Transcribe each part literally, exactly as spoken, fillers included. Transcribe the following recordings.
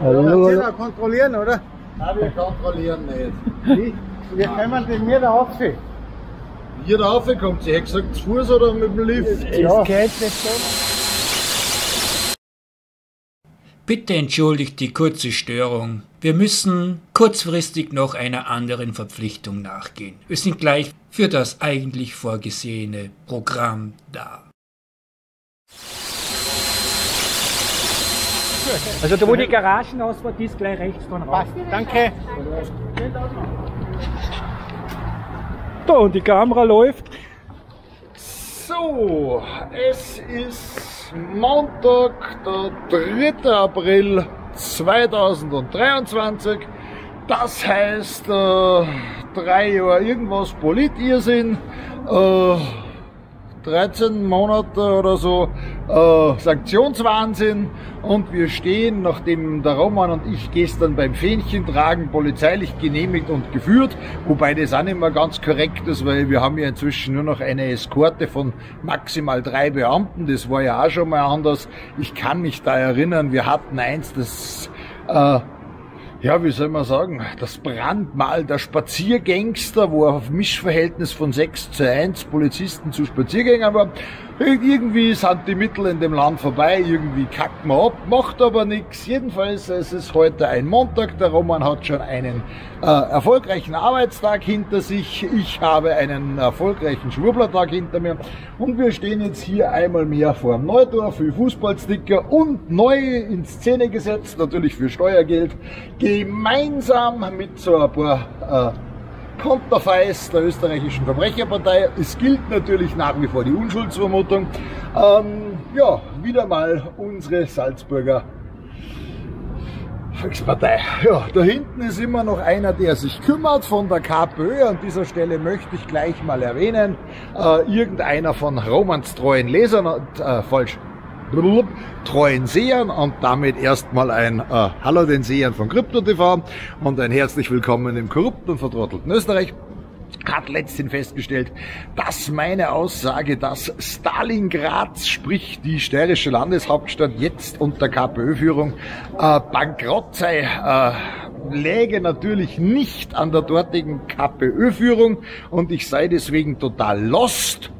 Ja, wir kontrollieren, oder? Nein, wir kontrollieren nicht. Wie? Wir können den mir da raufziehen. Hier rauf kommt sie, hätte gesagt, zu Fuß oder mit dem Lift? Ja. Es geht nicht so. Bitte entschuldigt die kurze Störung. Wir müssen kurzfristig noch einer anderen Verpflichtung nachgehen. Wir sind gleich für das eigentlich vorgesehene Programm da. Also da wo die Garagenausfahrt ist, gleich rechts dann raus. Danke. Da und die Kamera läuft. So, es ist Montag, der dritte April zweitausenddreiundzwanzig. Das heißt, äh, drei Jahre irgendwas Politirrsinn. Äh, dreizehn Monate oder so äh, Sanktionswahnsinn, und wir stehen, nachdem der Roman und ich gestern beim Fähnchen tragen polizeilich genehmigt und geführt, wobei das auch nicht mehr ganz korrekt ist, weil wir haben ja inzwischen nur noch eine Eskorte von maximal drei Beamten, das war ja auch schon mal anders. Ich kann mich da erinnern, wir hatten eins, das äh, ja, wie soll man sagen, das Brandmal der Spaziergangster, wo auf Mischverhältnis von sechs zu eins Polizisten zu Spaziergängern war. Irgendwie sind die Mittel in dem Land vorbei, irgendwie kackt man ab, macht aber nichts. Jedenfalls, es ist heute ein Montag, der Roman hat schon einen äh, erfolgreichen Arbeitstag hinter sich, ich habe einen erfolgreichen Schwurblertag hinter mir, und wir stehen jetzt hier einmal mehr vor dem Neudorf für Fußballsticker und neu in Szene gesetzt, natürlich für Steuergeld, gemeinsam mit so ein paar äh, Konterfeis der österreichischen Verbrecherpartei. Es gilt natürlich nach wie vor die Unschuldsvermutung. Ähm, ja, wieder mal unsere Salzburger Volkspartei. Ja, da hinten ist immer noch einer, der sich kümmert, von der KPÖ. An dieser Stelle möchte ich gleich mal erwähnen, äh, irgendeiner von Romans treuen Lesern, äh, falsch, treuen Sehern, und damit erstmal ein äh, Hallo den Sehern von KryptoTV und ein herzlich willkommen im korrupten und verdrottelten Österreich, hat letzthin festgestellt, dass meine Aussage, dass Stalingrad, sprich die steirische Landeshauptstadt, jetzt unter KPÖ-Führung äh, bankrott sei, äh, läge natürlich nicht an der dortigen KPÖ-Führung, und ich sei deswegen total lost.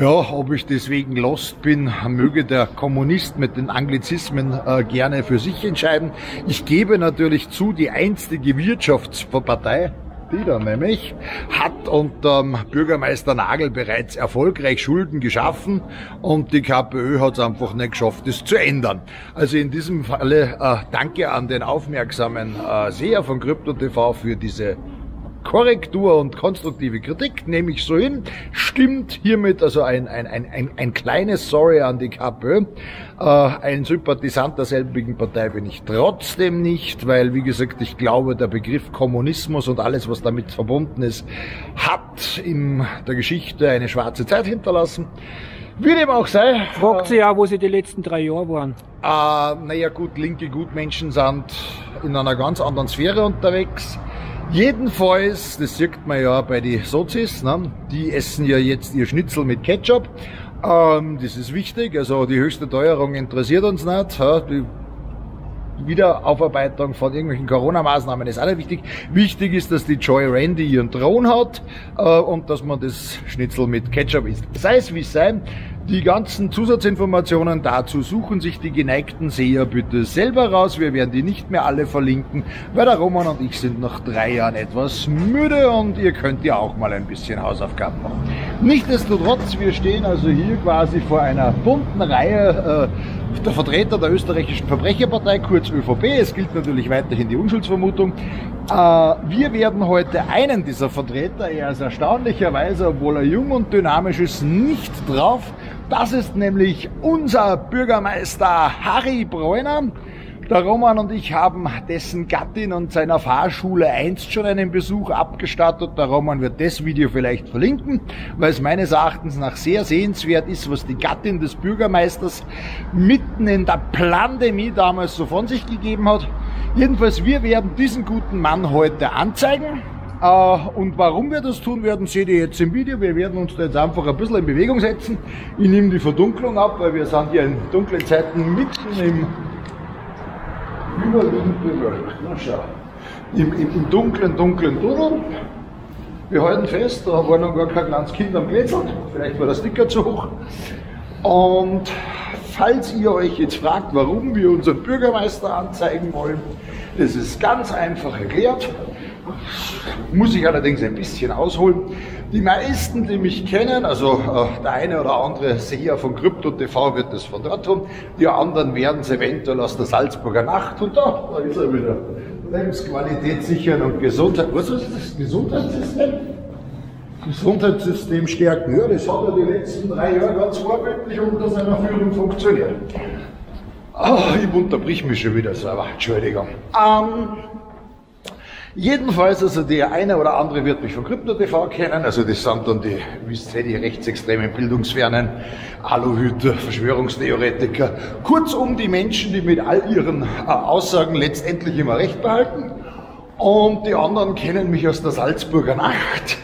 Ja, ob ich deswegen lost bin, möge der Kommunist mit den Anglizismen äh, gerne für sich entscheiden. Ich gebe natürlich zu, die einstige Wirtschaftspartei, die da nämlich, hat unterm Bürgermeister Nagel bereits erfolgreich Schulden geschaffen, und die KPÖ hat es einfach nicht geschafft, das zu ändern. Also in diesem Falle äh, danke an den aufmerksamen äh, Seher von KryptoTV für diese Korrektur und konstruktive Kritik, nehme ich so hin. Stimmt hiermit also ein, ein, ein, ein, ein kleines Sorry an die KPÖ. Äh, ein Sympathisant derselbigen Partei bin ich trotzdem nicht, weil, wie gesagt, ich glaube, der Begriff Kommunismus und alles, was damit verbunden ist, hat in der Geschichte eine schwarze Zeit hinterlassen. Wie dem auch sei. Fragt äh, sie ja, wo sie die letzten drei Jahre waren. Äh, naja gut, linke Gutmenschen sind in einer ganz anderen Sphäre unterwegs. Jedenfalls, das sieht man ja bei den Sozis, ne? Die essen ja jetzt ihr Schnitzel mit Ketchup. Ähm, das ist wichtig, also die höchste Teuerung interessiert uns nicht. Die Wiederaufarbeitung von irgendwelchen Corona-Maßnahmen ist auch nicht wichtig. Wichtig ist, dass die Joy Randy ihren Thron hat äh, und dass man das Schnitzel mit Ketchup isst. Sei es wie es sei. Die ganzen Zusatzinformationen dazu suchen sich die geneigten Seher bitte selber raus. Wir werden die nicht mehr alle verlinken, weil der Roman und ich sind nach drei Jahren etwas müde, und ihr könnt ja auch mal ein bisschen Hausaufgaben machen. Nichtsdestotrotz, wir stehen also hier quasi vor einer bunten Reihe äh, der Vertreter der österreichischen Verbrecherpartei, kurz ÖVP. Es gilt natürlich weiterhin die Unschuldsvermutung. Äh, wir werden heute einen dieser Vertreter, er ist erstaunlicherweise, obwohl er jung und dynamisch ist, nicht drauf. Das ist nämlich unser Bürgermeister Harry Preuner. Der Roman und ich haben dessen Gattin und seiner Fahrschule einst schon einen Besuch abgestattet. Der Roman wird das Video vielleicht verlinken, weil es meines Erachtens nach sehr sehenswert ist, was die Gattin des Bürgermeisters mitten in der Pandemie damals so von sich gegeben hat. Jedenfalls, wir werden diesen guten Mann heute anzeigen. Uh, und warum wir das tun werden, seht ihr jetzt im Video. Wir werden uns da jetzt einfach ein bisschen in Bewegung setzen. Ich nehme die Verdunklung ab, weil wir sind hier in dunklen Zeiten mitten im überwiegend bewölkt. Na schau. Im, im, Im dunklen, dunklen Tunnel. Wir halten fest, da war noch gar kein kleines Kind am Glätzl. Vielleicht war der Sticker zu hoch. Und falls ihr euch jetzt fragt, warum wir unseren Bürgermeister anzeigen wollen, das ist ganz einfach erklärt. Muss ich allerdings ein bisschen ausholen. Die meisten, die mich kennen, also äh, der eine oder andere Seher von KryptoTV wird das von dort tun, die anderen werden es eventuell aus der Salzburger Nacht und da, da ist er wieder. Lebensqualität sichern und Gesundheit, was ist das? Gesundheitssystem? Gesundheitssystem stärken, ja, das hat er die letzten drei Jahre ganz vorbildlich unter seiner Führung funktioniert. Oh, ich unterbrich mich schon wieder selber, Entschuldigung. Ähm, Jedenfalls, also der eine oder andere wird mich von KryptoTV kennen, also das sind dann die, wisst ihr, die rechtsextremen Bildungsfernen, Aluhüter, Verschwörungstheoretiker, kurzum die Menschen, die mit all ihren Aussagen letztendlich immer Recht behalten, und die anderen kennen mich aus der Salzburger Nacht.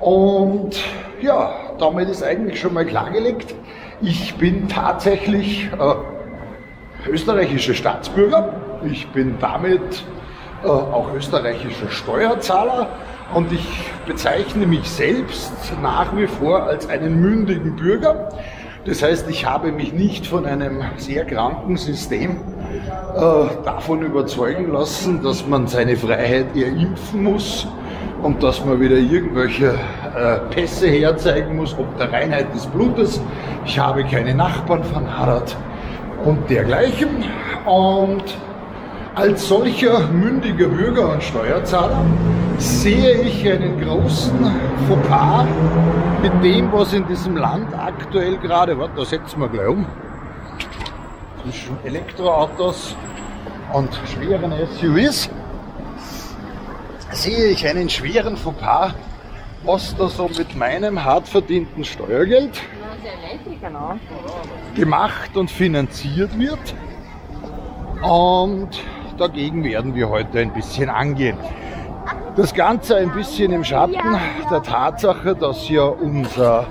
Und ja, damit ist eigentlich schon mal klargelegt, ich bin tatsächlich äh, österreichischer Staatsbürger, ich bin damit Äh, auch österreichischer Steuerzahler, und ich bezeichne mich selbst nach wie vor als einen mündigen Bürger. Das heißt, ich habe mich nicht von einem sehr kranken System äh, davon überzeugen lassen, dass man seine Freiheit eher impfen muss und dass man wieder irgendwelche äh, Pässe herzeigen muss, ob der Reinheit des Blutes. Ich habe keine Nachbarn vernadet und dergleichen. Und als solcher mündiger Bürger und Steuerzahler sehe ich einen großen Fauxpas mit dem, was in diesem Land aktuell gerade, warte, da setzen wir gleich um, zwischen Elektroautos und schweren S U Vs, sehe ich einen schweren Fauxpas, was da so mit meinem hart verdienten Steuergeld gemacht und finanziert wird. Und dagegen werden wir heute ein bisschen angehen. Das Ganze ein bisschen im Schatten der Tatsache, dass ja unser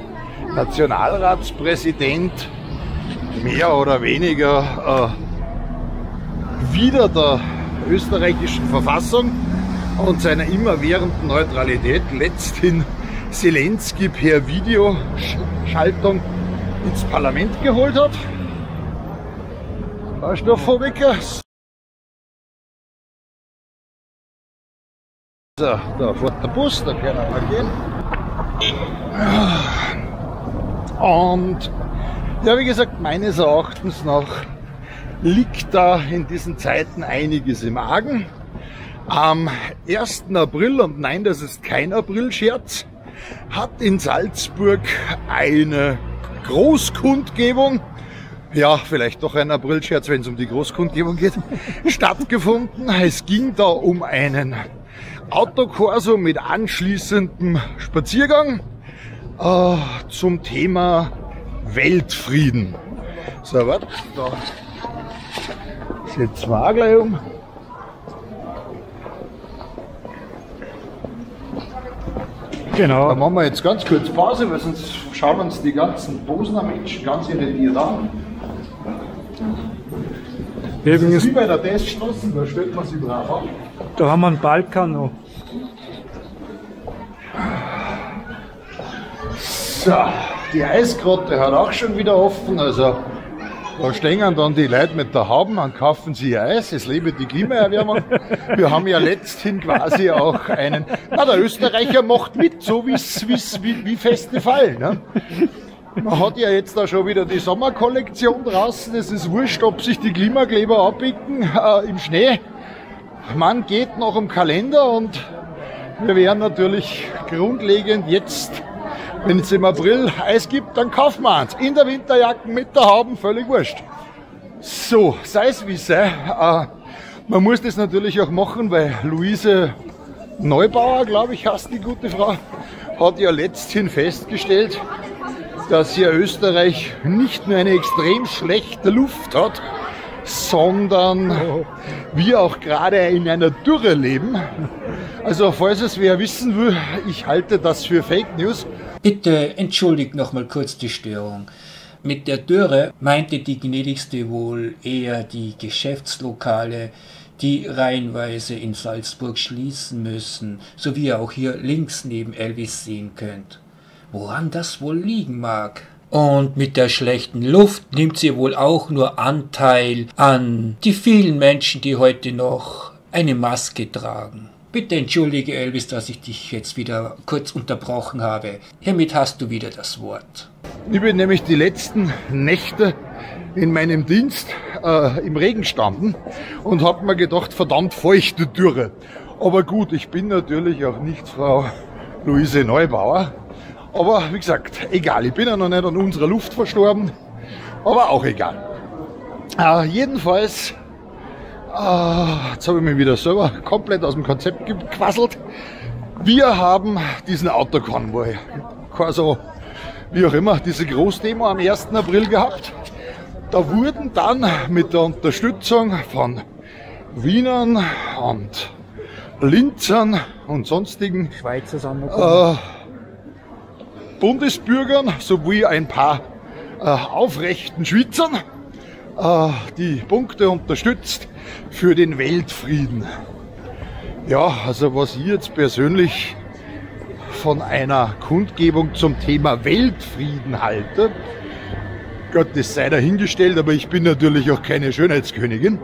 Nationalratspräsident mehr oder weniger äh, wieder der österreichischen Verfassung und seiner immerwährenden Neutralität letzthin Zelensky per Videoschaltung ins Parlament geholt hat. So, da fährt der Bus, da können wir gehen. Und ja, wie gesagt, meines Erachtens nach liegt da in diesen Zeiten einiges im Argen. Am ersten April, und nein, das ist kein April-Scherz, hat in Salzburg eine Großkundgebung, ja, vielleicht doch ein Aprilscherz, wenn es um die Großkundgebung geht, stattgefunden. Es ging da um einen Autokorso mit anschließendem Spaziergang äh, zum Thema Weltfrieden. So, warte, da setzen wir auch gleich um. Genau. Da machen wir jetzt ganz kurz Pause, weil sonst schauen uns die ganzen Bosner Menschen ganz irritiert an. Das ist wie bei der Teststraße, da stellt man sich drauf an. Da haben wir einen Balkan noch. So, die Eisgrotte hat auch schon wieder offen, also da stehen dann die Leute mit der Haube, dann kaufen sie Eis, es lebe die Klimaerwärmung. Wir haben ja letzthin quasi auch einen, na, der Österreicher macht mit, so wie's, wie's, wie, wie feste Fall, ne? Man hat ja jetzt da schon wieder die Sommerkollektion draußen, es ist wurscht, ob sich die Klimakleber abbicken äh, im Schnee. Man geht noch im Kalender, und wir werden natürlich grundlegend jetzt, wenn es im April Eis gibt, dann kaufen wir eins. In der Winterjacke, mit der Haube, völlig wurscht. So, sei es wie sei. Äh, man muss das natürlich auch machen, weil Luise Neubauer, glaube ich, heißt die gute Frau, hat ja letzthin festgestellt, dass hier Österreich nicht nur eine extrem schlechte Luft hat, sondern wir auch gerade in einer Dürre leben. Also falls es wer wissen will, ich halte das für Fake News. Bitte entschuldigt nochmal kurz die Störung. Mit der Dürre meinte die Gnädigste wohl eher die Geschäftslokale, die reihenweise in Salzburg schließen müssen, so wie ihr auch hier links neben Elvis sehen könnt. Woran das wohl liegen mag? Und mit der schlechten Luft nimmt sie wohl auch nur Anteil an die vielen Menschen, die heute noch eine Maske tragen. Bitte entschuldige, Elvis, dass ich dich jetzt wieder kurz unterbrochen habe. Hiermit hast du wieder das Wort. Ich bin nämlich die letzten Nächte in meinem Dienst äh, im Regen standen und habe mir gedacht, verdammt feuchte Dürre. Aber gut, ich bin natürlich auch nicht Frau Luise Neubauer. Aber wie gesagt, egal, ich bin ja noch nicht an unserer Luft verstorben, aber auch egal. Äh, jedenfalls, äh, jetzt habe ich mich wieder selber komplett aus dem Konzept gequasselt. Wir haben diesen Autokonvoi, also wie auch immer, diese Großdemo am ersten April gehabt. Da wurden dann mit der Unterstützung von Wienern und Linzern und sonstigen äh, Bundesbürgern sowie ein paar äh, aufrechten Schweizern äh, die Punkte unterstützt für den Weltfrieden. Ja, also was ich jetzt persönlich von einer Kundgebung zum Thema Weltfrieden halte, Gott, das sei dahingestellt, aber ich bin natürlich auch keine Schönheitskönigin.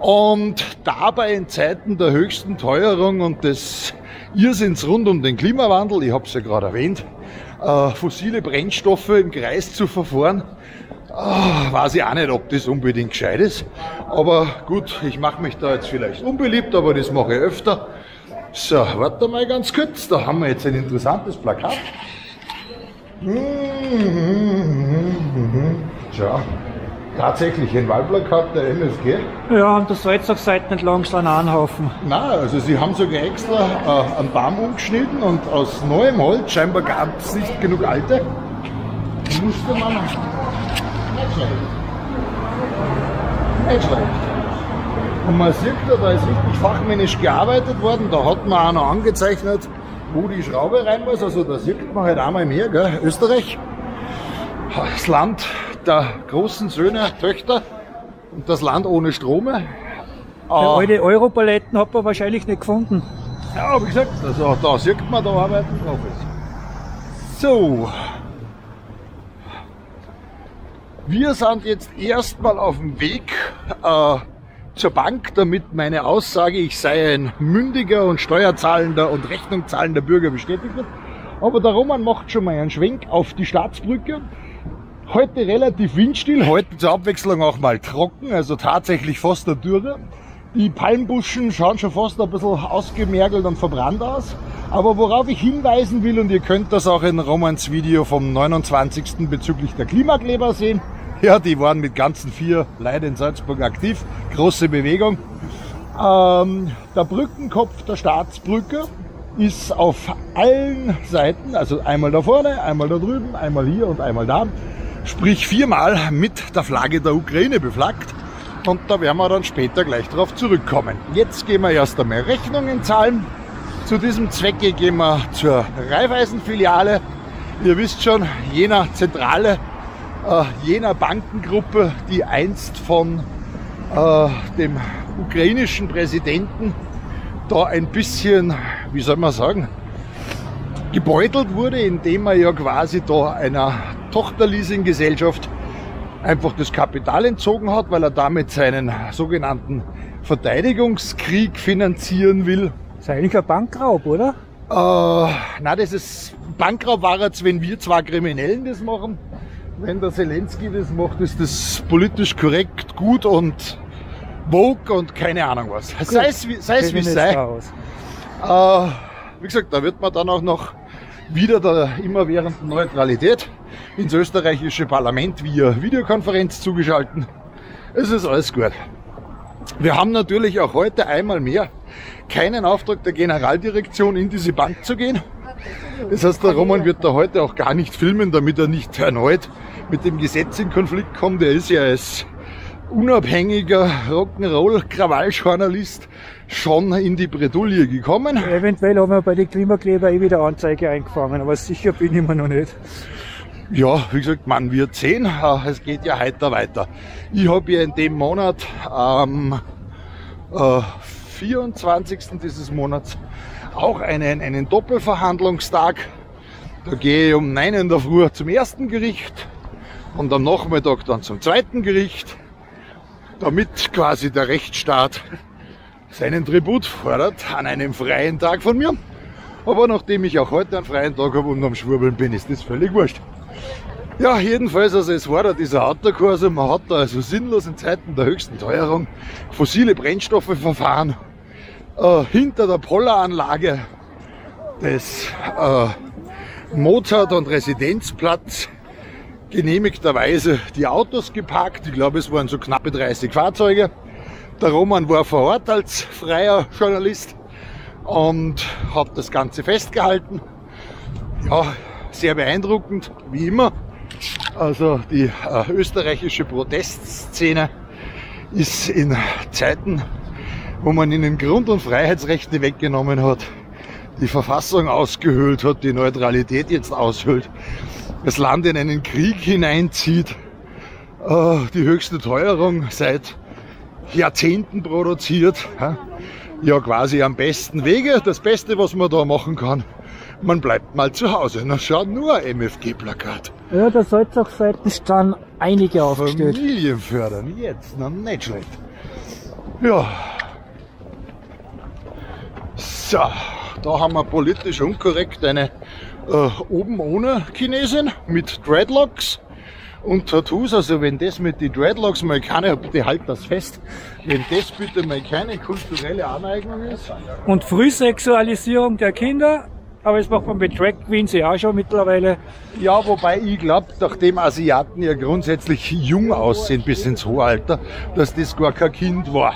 Und dabei in Zeiten der höchsten Teuerung und des Irrsinns rund um den Klimawandel, ich habe es ja gerade erwähnt, äh, fossile Brennstoffe im Kreis zu verfahren, äh, weiß ich auch nicht, ob das unbedingt gescheit ist. Aber gut, ich mache mich da jetzt vielleicht unbeliebt, aber das mache ich öfter. So, warte mal ganz kurz, da haben wir jetzt ein interessantes Plakat. Ja, tatsächlich ein Wahlplakat der M S G. Ja, und das Salzburg-Seiten entlang ist ein Anhaufen. Nein, also sie haben sogar extra äh, einen Baum umgeschnitten und aus neuem Holz, scheinbar gab es nicht genug alte, musste man nicht schlecht. Nicht schlecht. Und man sieht da, da ist richtig fachmännisch gearbeitet worden, da hat man auch noch angezeichnet, wo die Schraube rein muss, also da sieht man halt einmal mehr, gell? Österreich, das Land der großen Söhne, Töchter und das Land ohne Strome. Ja, alte Europaletten hat man wahrscheinlich nicht gefunden. Ja, wie gesagt, also da sieht man, da arbeiten drauf ist. So, wir sind jetzt erstmal auf dem Weg äh, zur Bank, damit meine Aussage, ich sei ein mündiger und steuerzahlender und rechnungzahlender Bürger, bestätigt wird. Aber der Roman macht schon mal einen Schwenk auf die Staatsbrücke. Heute relativ windstill, heute zur Abwechslung auch mal trocken, also tatsächlich fast eine Dürre. Die Palmbuschen schauen schon fast ein bisschen ausgemergelt und verbrannt aus. Aber worauf ich hinweisen will, und ihr könnt das auch in Romans Video vom neunundzwanzigsten bezüglich der Klimakleber sehen, ja, die waren mit ganzen vier leider in Salzburg aktiv. Große Bewegung. Ähm, der Brückenkopf der Staatsbrücke ist auf allen Seiten, also einmal da vorne, einmal da drüben, einmal hier und einmal da, sprich viermal mit der Flagge der Ukraine beflaggt. Und da werden wir dann später gleich darauf zurückkommen. Jetzt gehen wir erst einmal Rechnungen zahlen. Zu diesem Zwecke gehen wir zur Raiffeisenfiliale. Ihr wisst schon, Jena Zentrale, Uh, jener Bankengruppe, die einst von uh, dem ukrainischen Präsidenten da ein bisschen, wie soll man sagen, gebeutelt wurde, indem er ja quasi da einer Tochterleasinggesellschaft einfach das Kapital entzogen hat, weil er damit seinen sogenannten Verteidigungskrieg finanzieren will. Das ist eigentlich ein Bankraub, oder? Uh, nein, das ist Bankraub war jetzt, wenn wir zwei Kriminellen das machen. Wenn der Zelensky das macht, ist das politisch korrekt, gut und woke und keine Ahnung was. Sei es wie es sei. Äh, wie gesagt, da wird man dann auch noch wieder der immerwährenden Neutralität ins österreichische Parlament via Videokonferenz zugeschalten. Es ist alles gut. Wir haben natürlich auch heute einmal mehr keinen Auftrag der Generaldirektion, in diese Bank zu gehen. Das heißt, der Roman wird da heute auch gar nicht filmen, damit er nicht erneut mit dem Gesetz in Konflikt kommt. Er ist ja als unabhängiger Rock'n'Roll-Krawalljournalist schon in die Bredouille gekommen. Eventuell haben wir bei den Klimakleber eh wieder Anzeige eingefangen, aber sicher bin ich mir noch nicht. Ja, wie gesagt, man wird sehen. Es geht ja heute weiter. Ich habe ja in dem Monat am ähm, äh, vierundzwanzigsten dieses Monats auch einen, einen Doppelverhandlungstag. Da gehe ich um neun in der Früh zum ersten Gericht und am Nachmittag dann zum zweiten Gericht, damit quasi der Rechtsstaat seinen Tribut fordert an einem freien Tag von mir. Aber nachdem ich auch heute einen freien Tag habe und am Schwurbeln bin, ist das völlig wurscht. Ja, jedenfalls, also es war da dieser Autokurs, man hat da also sinnlos in Zeiten der höchsten Teuerung fossile Brennstoffe verfahren, äh, hinter der Polaranlage des äh, Mozart- und Residenzplatz genehmigterweise die Autos geparkt. Ich glaube, es waren so knappe dreißig Fahrzeuge. Der Roman war vor Ort als freier Journalist und hat das Ganze festgehalten. Ja, sehr beeindruckend, wie immer. Also die äh, österreichische Protestszene ist in Zeiten, wo man ihnen Grund- und Freiheitsrechte weggenommen hat, die Verfassung ausgehöhlt hat, die Neutralität jetzt aushöhlt, das Land in einen Krieg hineinzieht, äh, die höchste Teuerung seit Jahrzehnten produziert. Ja? Ja, quasi am besten Wege. Das Beste, was man da machen kann, man bleibt mal zu Hause. Na, schau nur, M F G-Plakat. Ja, da soll es auch seitens dann einige aufgestellt. Familien fördern, jetzt, na, nicht schlecht. Ja. So, da haben wir politisch unkorrekt eine äh, oben ohne Chinesin mit Dreadlocks und Tattoos. Also wenn das mit den Dreadlocks mal keine, bitte halt das fest, wenn das bitte mal keine kulturelle Aneignung ist. Und Frühsexualisierung der Kinder, aber das macht man mit Drag Queens ja auch schon mittlerweile. Ja, wobei ich glaube, nachdem Asiaten ja grundsätzlich jung aussehen bis ins hohe Alter, dass das gar kein Kind war.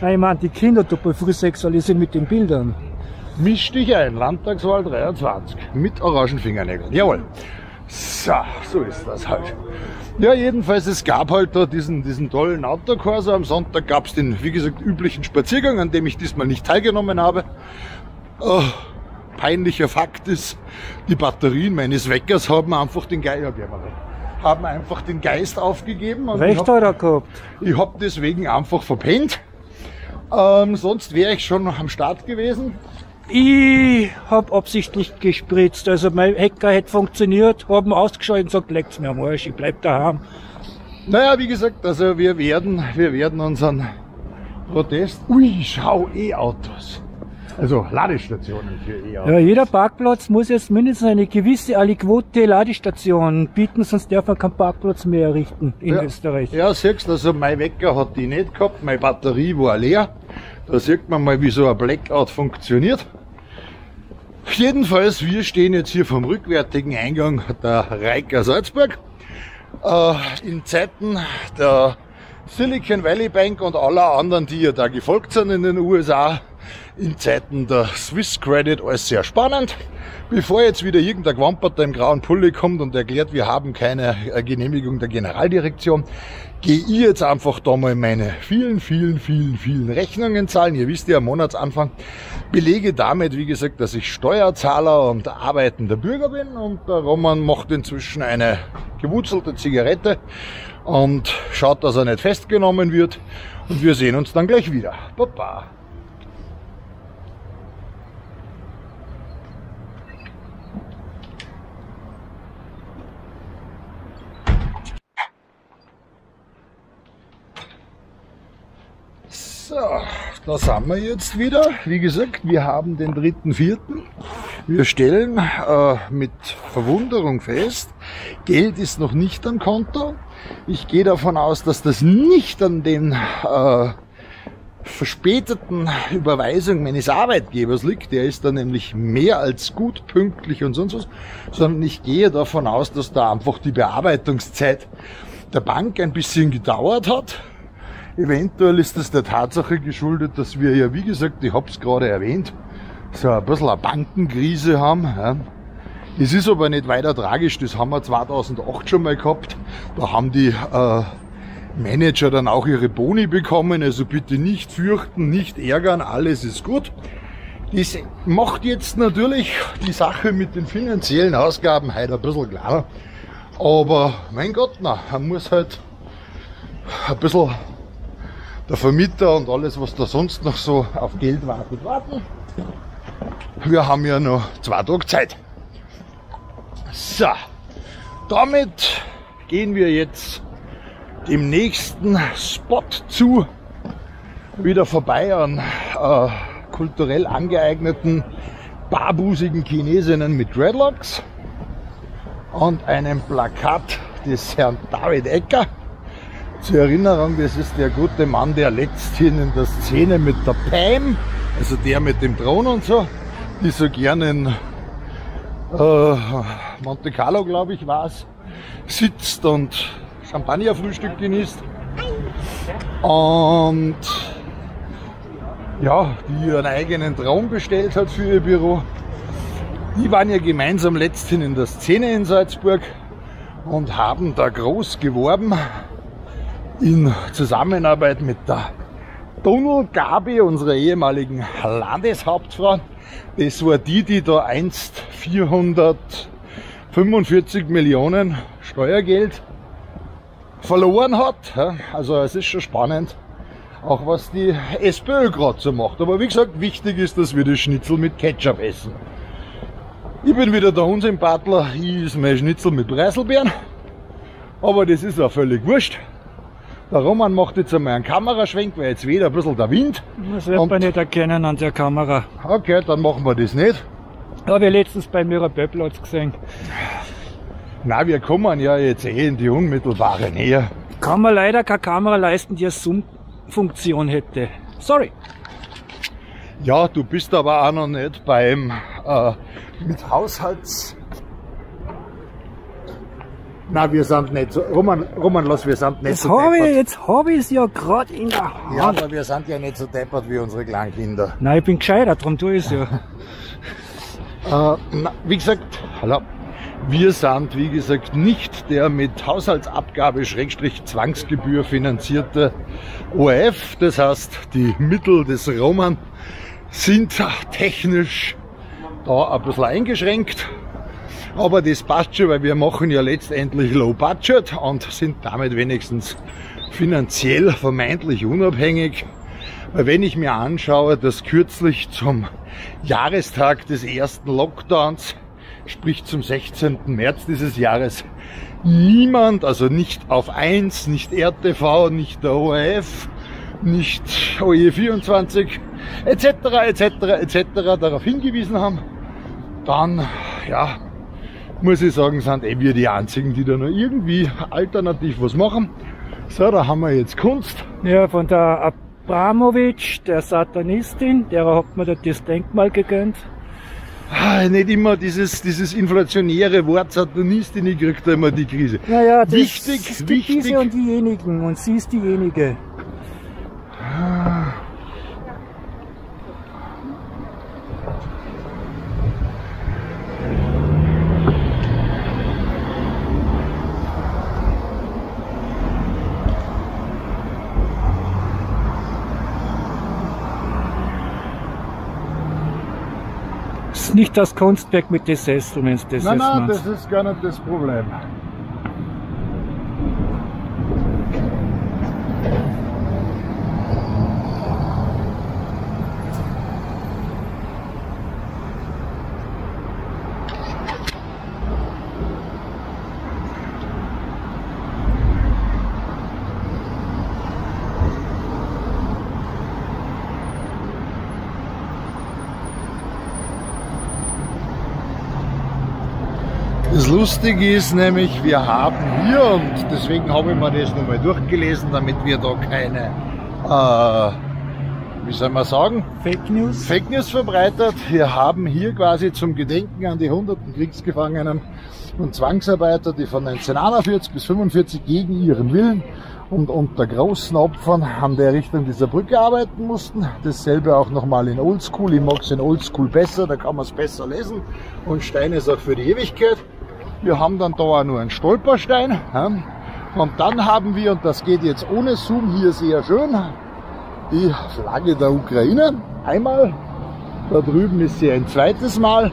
Nein, ich meine, die Kinder doppelt frühsexualisieren mit den Bildern. Misch dich ein, Landtagswahl dreiundzwanzig, mit orangen Fingernägeln, jawohl. So, so ist das halt. Ja, jedenfalls, es gab halt da diesen, diesen tollen Autokurs. Am Sonntag gab es den, wie gesagt, üblichen Spaziergang, an dem ich diesmal nicht teilgenommen habe. Oh, peinlicher Fakt ist, die Batterien meines Weckers haben einfach den Geist, ja, haben einfach den Geist aufgegeben. Und Recht hat er gehabt. Ich habe deswegen einfach verpennt. Ähm, sonst wäre ich schon am Start gewesen. Ich habe absichtlich gespritzt, also mein Hacker hätte funktioniert, haben ausgeschaltet und gesagt, leckt's mir am Arsch, ich bleib daheim. Naja, wie gesagt, also wir werden, wir werden unseren Protest, ui, schau, E-Autos, also Ladestationen für E-Autos. Ja, jeder Parkplatz muss jetzt mindestens eine gewisse aliquote Ladestation bieten, sonst darf man keinen Parkplatz mehr errichten in ja, Österreich. Ja, siehst du, also mein Wecker hat die nicht gehabt, meine Batterie war leer. Da sieht man mal, wie so ein Blackout funktioniert. Jedenfalls, wir stehen jetzt hier vom rückwärtigen Eingang der Reiker Salzburg. Äh, in Zeiten der Silicon Valley Bank und aller anderen, die ja da gefolgt sind in den U S A, in Zeiten der Swiss Credit, alles sehr spannend. Bevor jetzt wieder irgendein Gewamperter im grauen Pulli kommt und erklärt, wir haben keine Genehmigung der Generaldirektion, gehe ich jetzt einfach da mal meine vielen, vielen, vielen, vielen Rechnungen zahlen. Ihr wisst ja, am Monatsanfang belege damit, wie gesagt, dass ich Steuerzahler und arbeitender Bürger bin. Und der Roman macht inzwischen eine gewurzelte Zigarette und schaut, dass er nicht festgenommen wird. Und wir sehen uns dann gleich wieder. Baba. So, da sind wir jetzt wieder. Wie gesagt, wir haben den dritten vierten Wir stellen äh, mit Verwunderung fest, Geld ist noch nicht am Konto. Ich gehe davon aus, dass das nicht an den äh, verspäteten Überweisung meines Arbeitgebers liegt. Der ist da nämlich mehr als gut, pünktlich und sonst was. Sondern ich gehe davon aus, dass da einfach die Bearbeitungszeit der Bank ein bisschen gedauert hat. Eventuell ist das der Tatsache geschuldet, dass wir ja, wie gesagt, ich habe es gerade erwähnt, so ein bisschen eine Bankenkrise haben. Ja. Das ist aber nicht weiter tragisch, das haben wir zweitausendacht schon mal gehabt. Da haben die äh, Manager dann auch ihre Boni bekommen, also bitte nicht fürchten, nicht ärgern, alles ist gut. Das macht jetzt natürlich die Sache mit den finanziellen Ausgaben heute ein bisschen kleiner. Aber mein Gott, na, man muss halt ein bisschen der Vermieter und alles, was da sonst noch so auf Geld wartet, warten. Wir haben ja noch zwei Tage Zeit. So, damit gehen wir jetzt dem nächsten Spot zu. Wieder vorbei an äh, kulturell angeeigneten, barbusigen Chinesinnen mit Dreadlocks und einem Plakat des Herrn David Ecker. Zur Erinnerung, das ist der gute Mann, der letzthin in der Szene mit der P E M, also der mit dem Thron und so, die so gerne in äh, Monte Carlo, glaube ich, war es, sitzt und Champagnerfrühstück genießt. Und ja, die ihren eigenen Thron bestellt hat für ihr Büro. Die waren ja gemeinsam letzthin in der Szene in Salzburg und haben da groß geworben in Zusammenarbeit mit der Tunnel Gabi, unserer ehemaligen Landeshauptfrau. Das war die, die da einst vierhundertfünfundvierzig Millionen Steuergeld verloren hat. Also es ist schon spannend, auch was die SPÖ gerade so macht. Aber wie gesagt, wichtig ist, dass wir das Schnitzel mit Ketchup essen. Ich bin wieder der Unsympathler, ich esse mein Schnitzel mit Preiselbeeren. Aber das ist auch völlig wurscht. Der Roman macht jetzt einmal einen Kameraschwenk, weil jetzt weht ein bisschen der Wind. Das wird und man nicht erkennen an der Kamera. Okay, dann machen wir das nicht. Habe ich letztens bei Mirabellplatz gesehen. Na, wir kommen ja jetzt eh in die unmittelbare Nähe. Kann man leider keine Kamera leisten, die eine Zoom-Funktion hätte. Sorry. Ja, du bist aber auch noch nicht beim äh, mit Haushalts... Na, wir sind nicht so... Roman, Roman lass, wir sind nicht jetzt so hab ich, Jetzt habe ich es ja gerade in der Hand. Ja, aber wir sind ja nicht so deppert wie unsere kleinen Kinder. Nein, ich bin gescheiter, darum tue ich es ja. äh, na, wie gesagt, hallo. Wir sind, wie gesagt, nicht der mit Haushaltsabgabe-Zwangsgebühr finanzierte O R F. Das heißt, die Mittel des Roman sind technisch da ein bisschen eingeschränkt. Aber das passt schon, weil wir machen ja letztendlich Low Budget und sind damit wenigstens finanziell vermeintlich unabhängig. Wenn ich mir anschaue, dass kürzlich zum Jahrestag des ersten Lockdowns, sprich zum sechzehnten März dieses Jahres, niemand, also nicht auf eins, nicht R T V, nicht der O R F, nicht O E vierundzwanzig et cetera et cetera et cetera darauf hingewiesen haben, dann ja, muss ich sagen, sind eh wir die einzigen, die da noch irgendwie alternativ was machen. So, da haben wir jetzt Kunst. Ja, von der Abramovic, der Satanistin, derer hat man das Denkmal gegönnt. Nicht immer dieses, dieses inflationäre Wort Satanistin, ich krieg da immer die Krise. Naja, das wichtig, ist die wichtig. Diese und diejenigen und sie ist diejenige. Nicht das Kunstwerk mit Desaster, wenn es Desaster macht. Nein, nein, das ist gar nicht das Problem. Das Lustige ist nämlich, wir haben hier, und deswegen habe ich mir das nochmal durchgelesen, damit wir da keine, äh, wie soll man sagen, Fake News. Fake News verbreitet. Wir haben hier quasi zum Gedenken an die hunderten Kriegsgefangenen und Zwangsarbeiter, die von neunzehnhunderteinundvierzig bis neunzehnhundertfünfundvierzig gegen ihren Willen und unter großen Opfern an der Errichtung dieser Brücke arbeiten mussten. Dasselbe auch nochmal in Oldschool. Ich mag es in Oldschool besser, da kann man es besser lesen. Und Stein ist auch für die Ewigkeit. Wir haben dann da auch nur einen Stolperstein. Und dann haben wir, und das geht jetzt ohne Zoom hier sehr schön, die Flagge der Ukraine. Einmal Da drüben ist sie ein zweites Mal.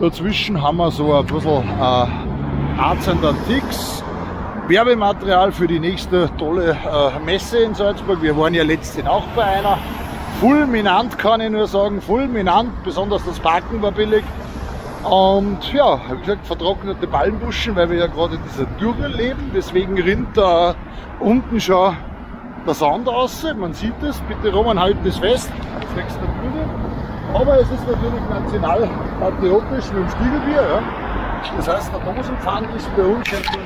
Dazwischen haben wir so ein bisschen äh, Arts and Antiques. Werbematerial für die nächste tolle äh, Messe in Salzburg. Wir waren ja letztens auch bei einer. Fulminant kann ich nur sagen, fulminant. Besonders das Parken war billig. Und ja, wie gesagt, vertrocknete Palmbuschen, weil wir ja gerade in dieser Dürre leben. Deswegen rinnt da unten schon der Sand raus. Man sieht es. Bitte Roman, halten das fest. Das nächste Bühne. Aber es ist natürlich nationalpatriotisch mit dem Spiegelbier. Ja. Das heißt, der Dosenpfand ist bei uns jetzt nur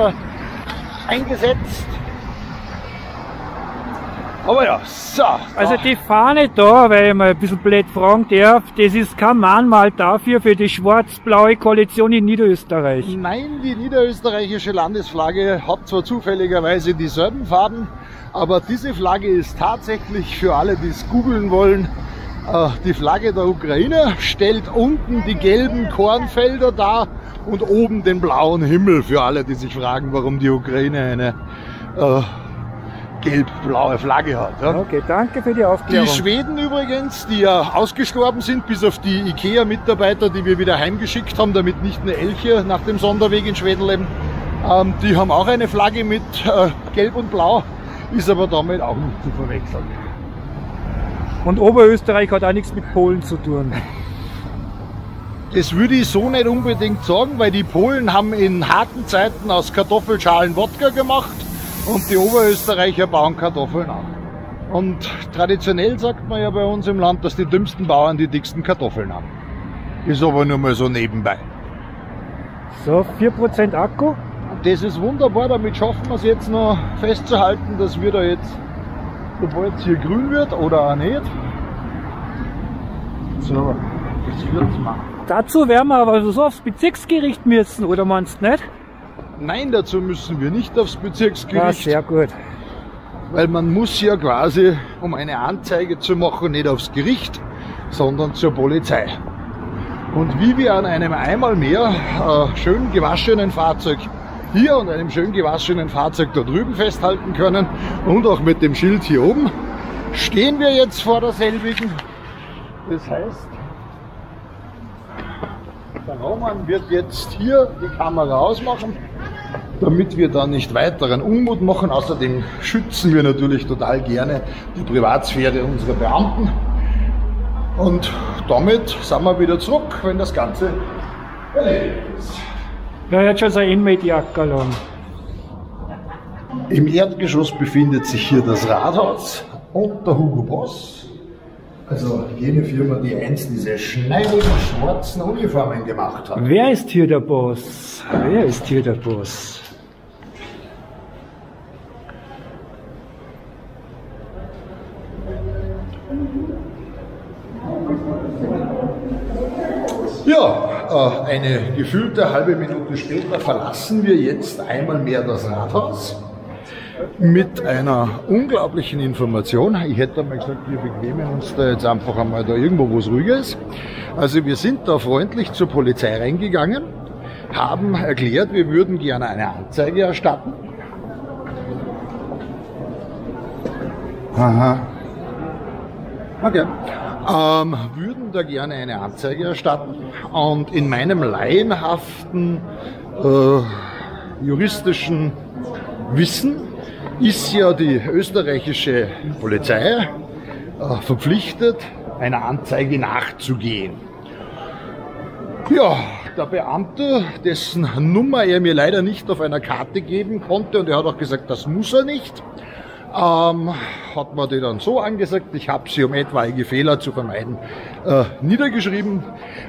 noch äh, eingesetzt. Aber ja, so. Also die Fahne da, weil ich mal ein bisschen blöd fragen darf, das ist kein Mahnmal dafür, für die schwarz-blaue Koalition in Niederösterreich. Nein, die niederösterreichische Landesflagge hat zwar zufälligerweise dieselben Farben, aber diese Flagge ist tatsächlich, für alle, die es googeln wollen, die Flagge der Ukraine, stellt unten die gelben Kornfelder dar und oben den blauen Himmel, für alle, die sich fragen, warum die Ukraine eine äh, gelb-blaue Flagge hat. Ja. Okay, danke für die Aufklärung. Die Schweden übrigens, die ja ausgestorben sind, bis auf die IKEA-Mitarbeiter, die wir wieder heimgeschickt haben, damit nicht eine Elche nach dem Sonderweg in Schweden leben, ähm, die haben auch eine Flagge mit äh, gelb und blau, ist aber damit auch nicht zu verwechseln. Und Oberösterreich hat auch nichts mit Polen zu tun. Das würde ich so nicht unbedingt sagen, weil die Polen haben in harten Zeiten aus Kartoffelschalen Wodka gemacht und die Oberösterreicher bauen Kartoffeln an. Und traditionell sagt man ja bei uns im Land, dass die dümmsten Bauern die dicksten Kartoffeln haben. Ist aber nur mal so nebenbei. So, vier Prozent Akku. Das ist wunderbar, damit schaffen wir es jetzt noch festzuhalten, dass wir da jetzt, sobald es hier grün wird oder auch nicht. So, das wird's mal. Dazu werden wir aber so aufs Bezirksgericht müssen, oder meinst du nicht? Nein, dazu müssen wir nicht aufs Bezirksgericht. Ja, sehr gut. Weil man muss ja quasi, um eine Anzeige zu machen, nicht aufs Gericht, sondern zur Polizei. Und wie wir an einem einmal mehr äh, schön gewaschenen Fahrzeug hier und einem schön gewaschenen Fahrzeug da drüben festhalten können und auch mit dem Schild hier oben, stehen wir jetzt vor derselbigen. Das heißt, der Roman wird jetzt hier die Kamera ausmachen, damit wir da nicht weiteren Unmut machen. Außerdem schützen wir natürlich total gerne die Privatsphäre unserer Beamten. Und damit sind wir wieder zurück, wenn das Ganze erledigt ist. Ja, jetzt schon so ein Inmediackerl. Im Erdgeschoss befindet sich hier das Rathaus und der Hugo Boss. Also jene Firma, die einst diese schneidigen schwarzen Uniformen gemacht hat. Wer ist hier der Boss? Wer ist hier der Boss? Ja, eine gefühlte halbe Minute später verlassen wir jetzt einmal mehr das Rathaus mit einer unglaublichen Information. Ich hätte mal gesagt, wir bequemen uns da jetzt einfach einmal da irgendwo, wo es ruhiger ist. Also wir sind da freundlich zur Polizei reingegangen, haben erklärt, wir würden gerne eine Anzeige erstatten. Aha. Okay. Ähm, würden da gerne eine Anzeige erstatten und in meinem laienhaften äh, juristischen Wissen ist ja die österreichische Polizei äh, verpflichtet, einer Anzeige nachzugehen. Ja, der Beamte, dessen Nummer er mir leider nicht auf einer Karte geben konnte, und er hat auch gesagt, das muss er nicht, ähm, hat mir die dann so angesagt, ich habe sie, um etwaige Fehler zu vermeiden, äh, niedergeschrieben,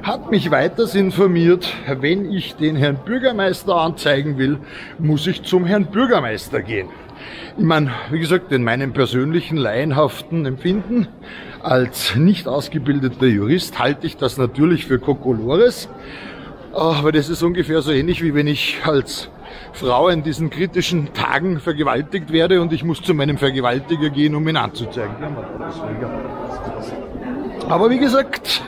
hat mich weiters informiert, wenn ich den Herrn Bürgermeister anzeigen will, muss ich zum Herrn Bürgermeister gehen. Ich meine, wie gesagt, in meinem persönlichen laienhaften Empfinden als nicht ausgebildeter Jurist halte ich das natürlich für Kokolores, aber das ist ungefähr so ähnlich, wie wenn ich als Frau in diesen kritischen Tagen vergewaltigt werde und ich muss zu meinem Vergewaltiger gehen, um ihn anzuzeigen. Aber wie gesagt,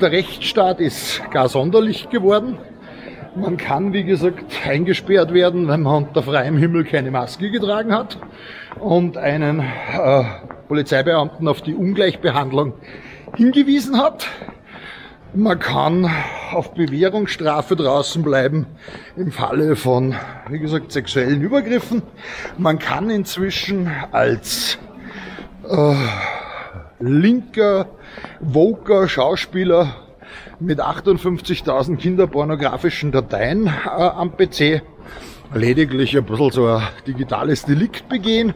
der Rechtsstaat ist gar sonderlich geworden. Man kann, wie gesagt, eingesperrt werden, wenn man unter freiem Himmel keine Maske getragen hat und einen äh, Polizeibeamten auf die Ungleichbehandlung hingewiesen hat. Man kann auf Bewährungsstrafe draußen bleiben im Falle von, wie gesagt, sexuellen Übergriffen. Man kann inzwischen als äh, linker, woker Schauspieler mit achtundfünfzigtausend kinderpornografischen Dateien äh, am P C lediglich ein bisschen so ein digitales Delikt begehen.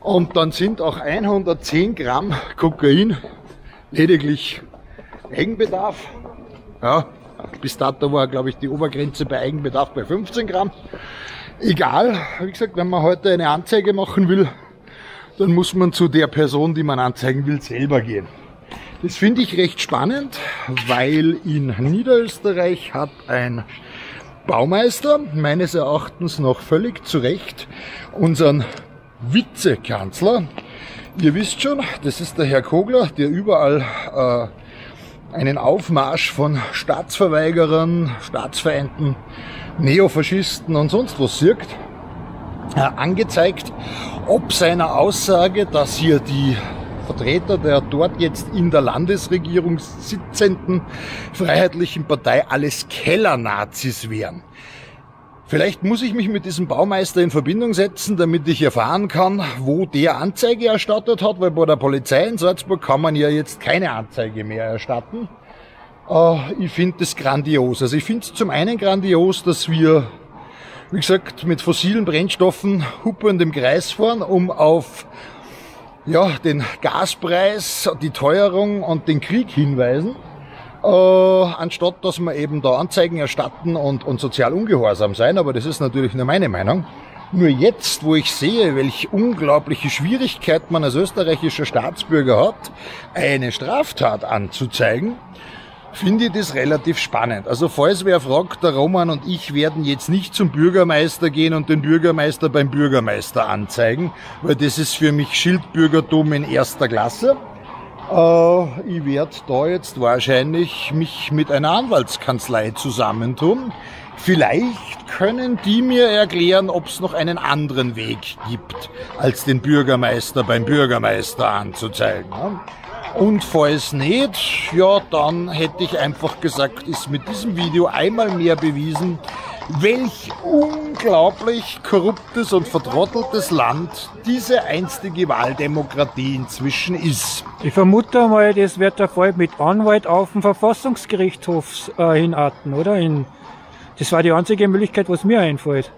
Und dann sind auch hundertzehn Gramm Kokain lediglich Eigenbedarf. Ja, bis dato war, glaube ich, die Obergrenze bei Eigenbedarf bei fünfzehn Gramm. Egal, wie gesagt, wenn man heute eine Anzeige machen will, dann muss man zu der Person, die man anzeigen will, selber gehen. Das finde ich recht spannend, weil in Niederösterreich hat ein Baumeister, meines Erachtens noch völlig zu Recht, unseren Vizekanzler. Ihr wisst schon, das ist der Herr Kogler, der überall äh, einen Aufmarsch von Staatsverweigerern, Staatsfeinden, Neofaschisten und sonst was sirkt, äh, angezeigt, ob seiner Aussage, dass hier die Vertreter der dort jetzt in der Landesregierung sitzenden Freiheitlichen Partei alles Kellernazis wären. Vielleicht muss ich mich mit diesem Baumeister in Verbindung setzen, damit ich erfahren kann, wo der Anzeige erstattet hat, weil bei der Polizei in Salzburg kann man ja jetzt keine Anzeige mehr erstatten. Äh, ich finde das grandios. Also ich finde es zum einen grandios, dass wir, wie gesagt, mit fossilen Brennstoffen huppend im Kreis fahren, um auf ja, den Gaspreis, die Teuerung und den Krieg hinweisen. Äh, anstatt dass wir eben da Anzeigen erstatten und, und sozial ungehorsam sein, aber das ist natürlich nur meine Meinung. Nur jetzt, wo ich sehe, welche unglaubliche Schwierigkeit man als österreichischer Staatsbürger hat, eine Straftat anzuzeigen, finde ich das relativ spannend. Also falls wer fragt, der Roman und ich werden jetzt nicht zum Bürgermeister gehen und den Bürgermeister beim Bürgermeister anzeigen, weil das ist für mich Schildbürgertum in erster Klasse. Uh, ich werde da jetzt wahrscheinlich mich mit einer Anwaltskanzlei zusammentun. Vielleicht können die mir erklären, ob es noch einen anderen Weg gibt, als den Bürgermeister beim Bürgermeister anzuzeigen. Und falls nicht, ja, dann hätte ich einfach gesagt, ist mit diesem Video einmal mehr bewiesen, welch unglaublich korruptes und vertrotteltes Land diese einstige Wahldemokratie inzwischen ist. Ich vermute mal, das wird der Fall mit Anwalt auf dem Verfassungsgerichtshof äh, hinarten, oder? In, das war die einzige Möglichkeit, was mir einfällt.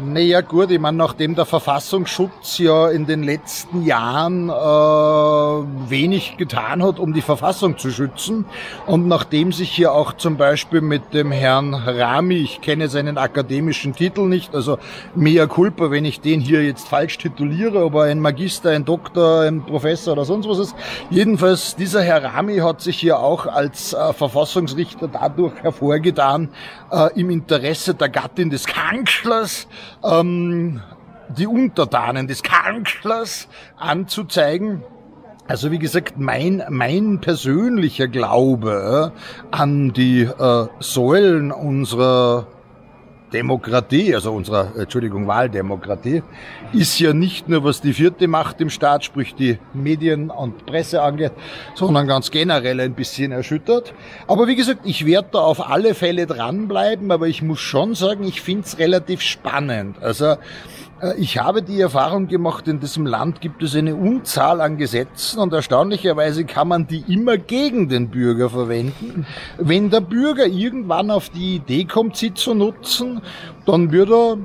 Naja gut, ich meine, nachdem der Verfassungsschutz ja in den letzten Jahren äh, wenig getan hat, um die Verfassung zu schützen, und nachdem sich hier auch zum Beispiel mit dem Herrn Rami, ich kenne seinen akademischen Titel nicht, also mea culpa, wenn ich den hier jetzt falsch tituliere, aber ein Magister, ein Doktor, ein Professor oder sonst was ist, jedenfalls dieser Herr Rami hat sich hier auch als äh, Verfassungsrichter dadurch hervorgetan, äh, im Interesse der Gattin des Kanzlers, Ähm, die Untertanen des Kanzlers anzuzeigen. Also wie gesagt, mein, mein persönlicher Glaube an die äh, Säulen unserer Demokratie, also unserer, Entschuldigung, Wahldemokratie, ist ja nicht nur, was die vierte Macht im Staat, sprich die Medien und Presse angeht, sondern ganz generell ein bisschen erschüttert. Aber wie gesagt, ich werde da auf alle Fälle dranbleiben, aber ich muss schon sagen, ich finde es relativ spannend. Also ich habe die Erfahrung gemacht, in diesem Land gibt es eine Unzahl an Gesetzen und erstaunlicherweise kann man die immer gegen den Bürger verwenden. Wenn der Bürger irgendwann auf die Idee kommt, sie zu nutzen, dann wird er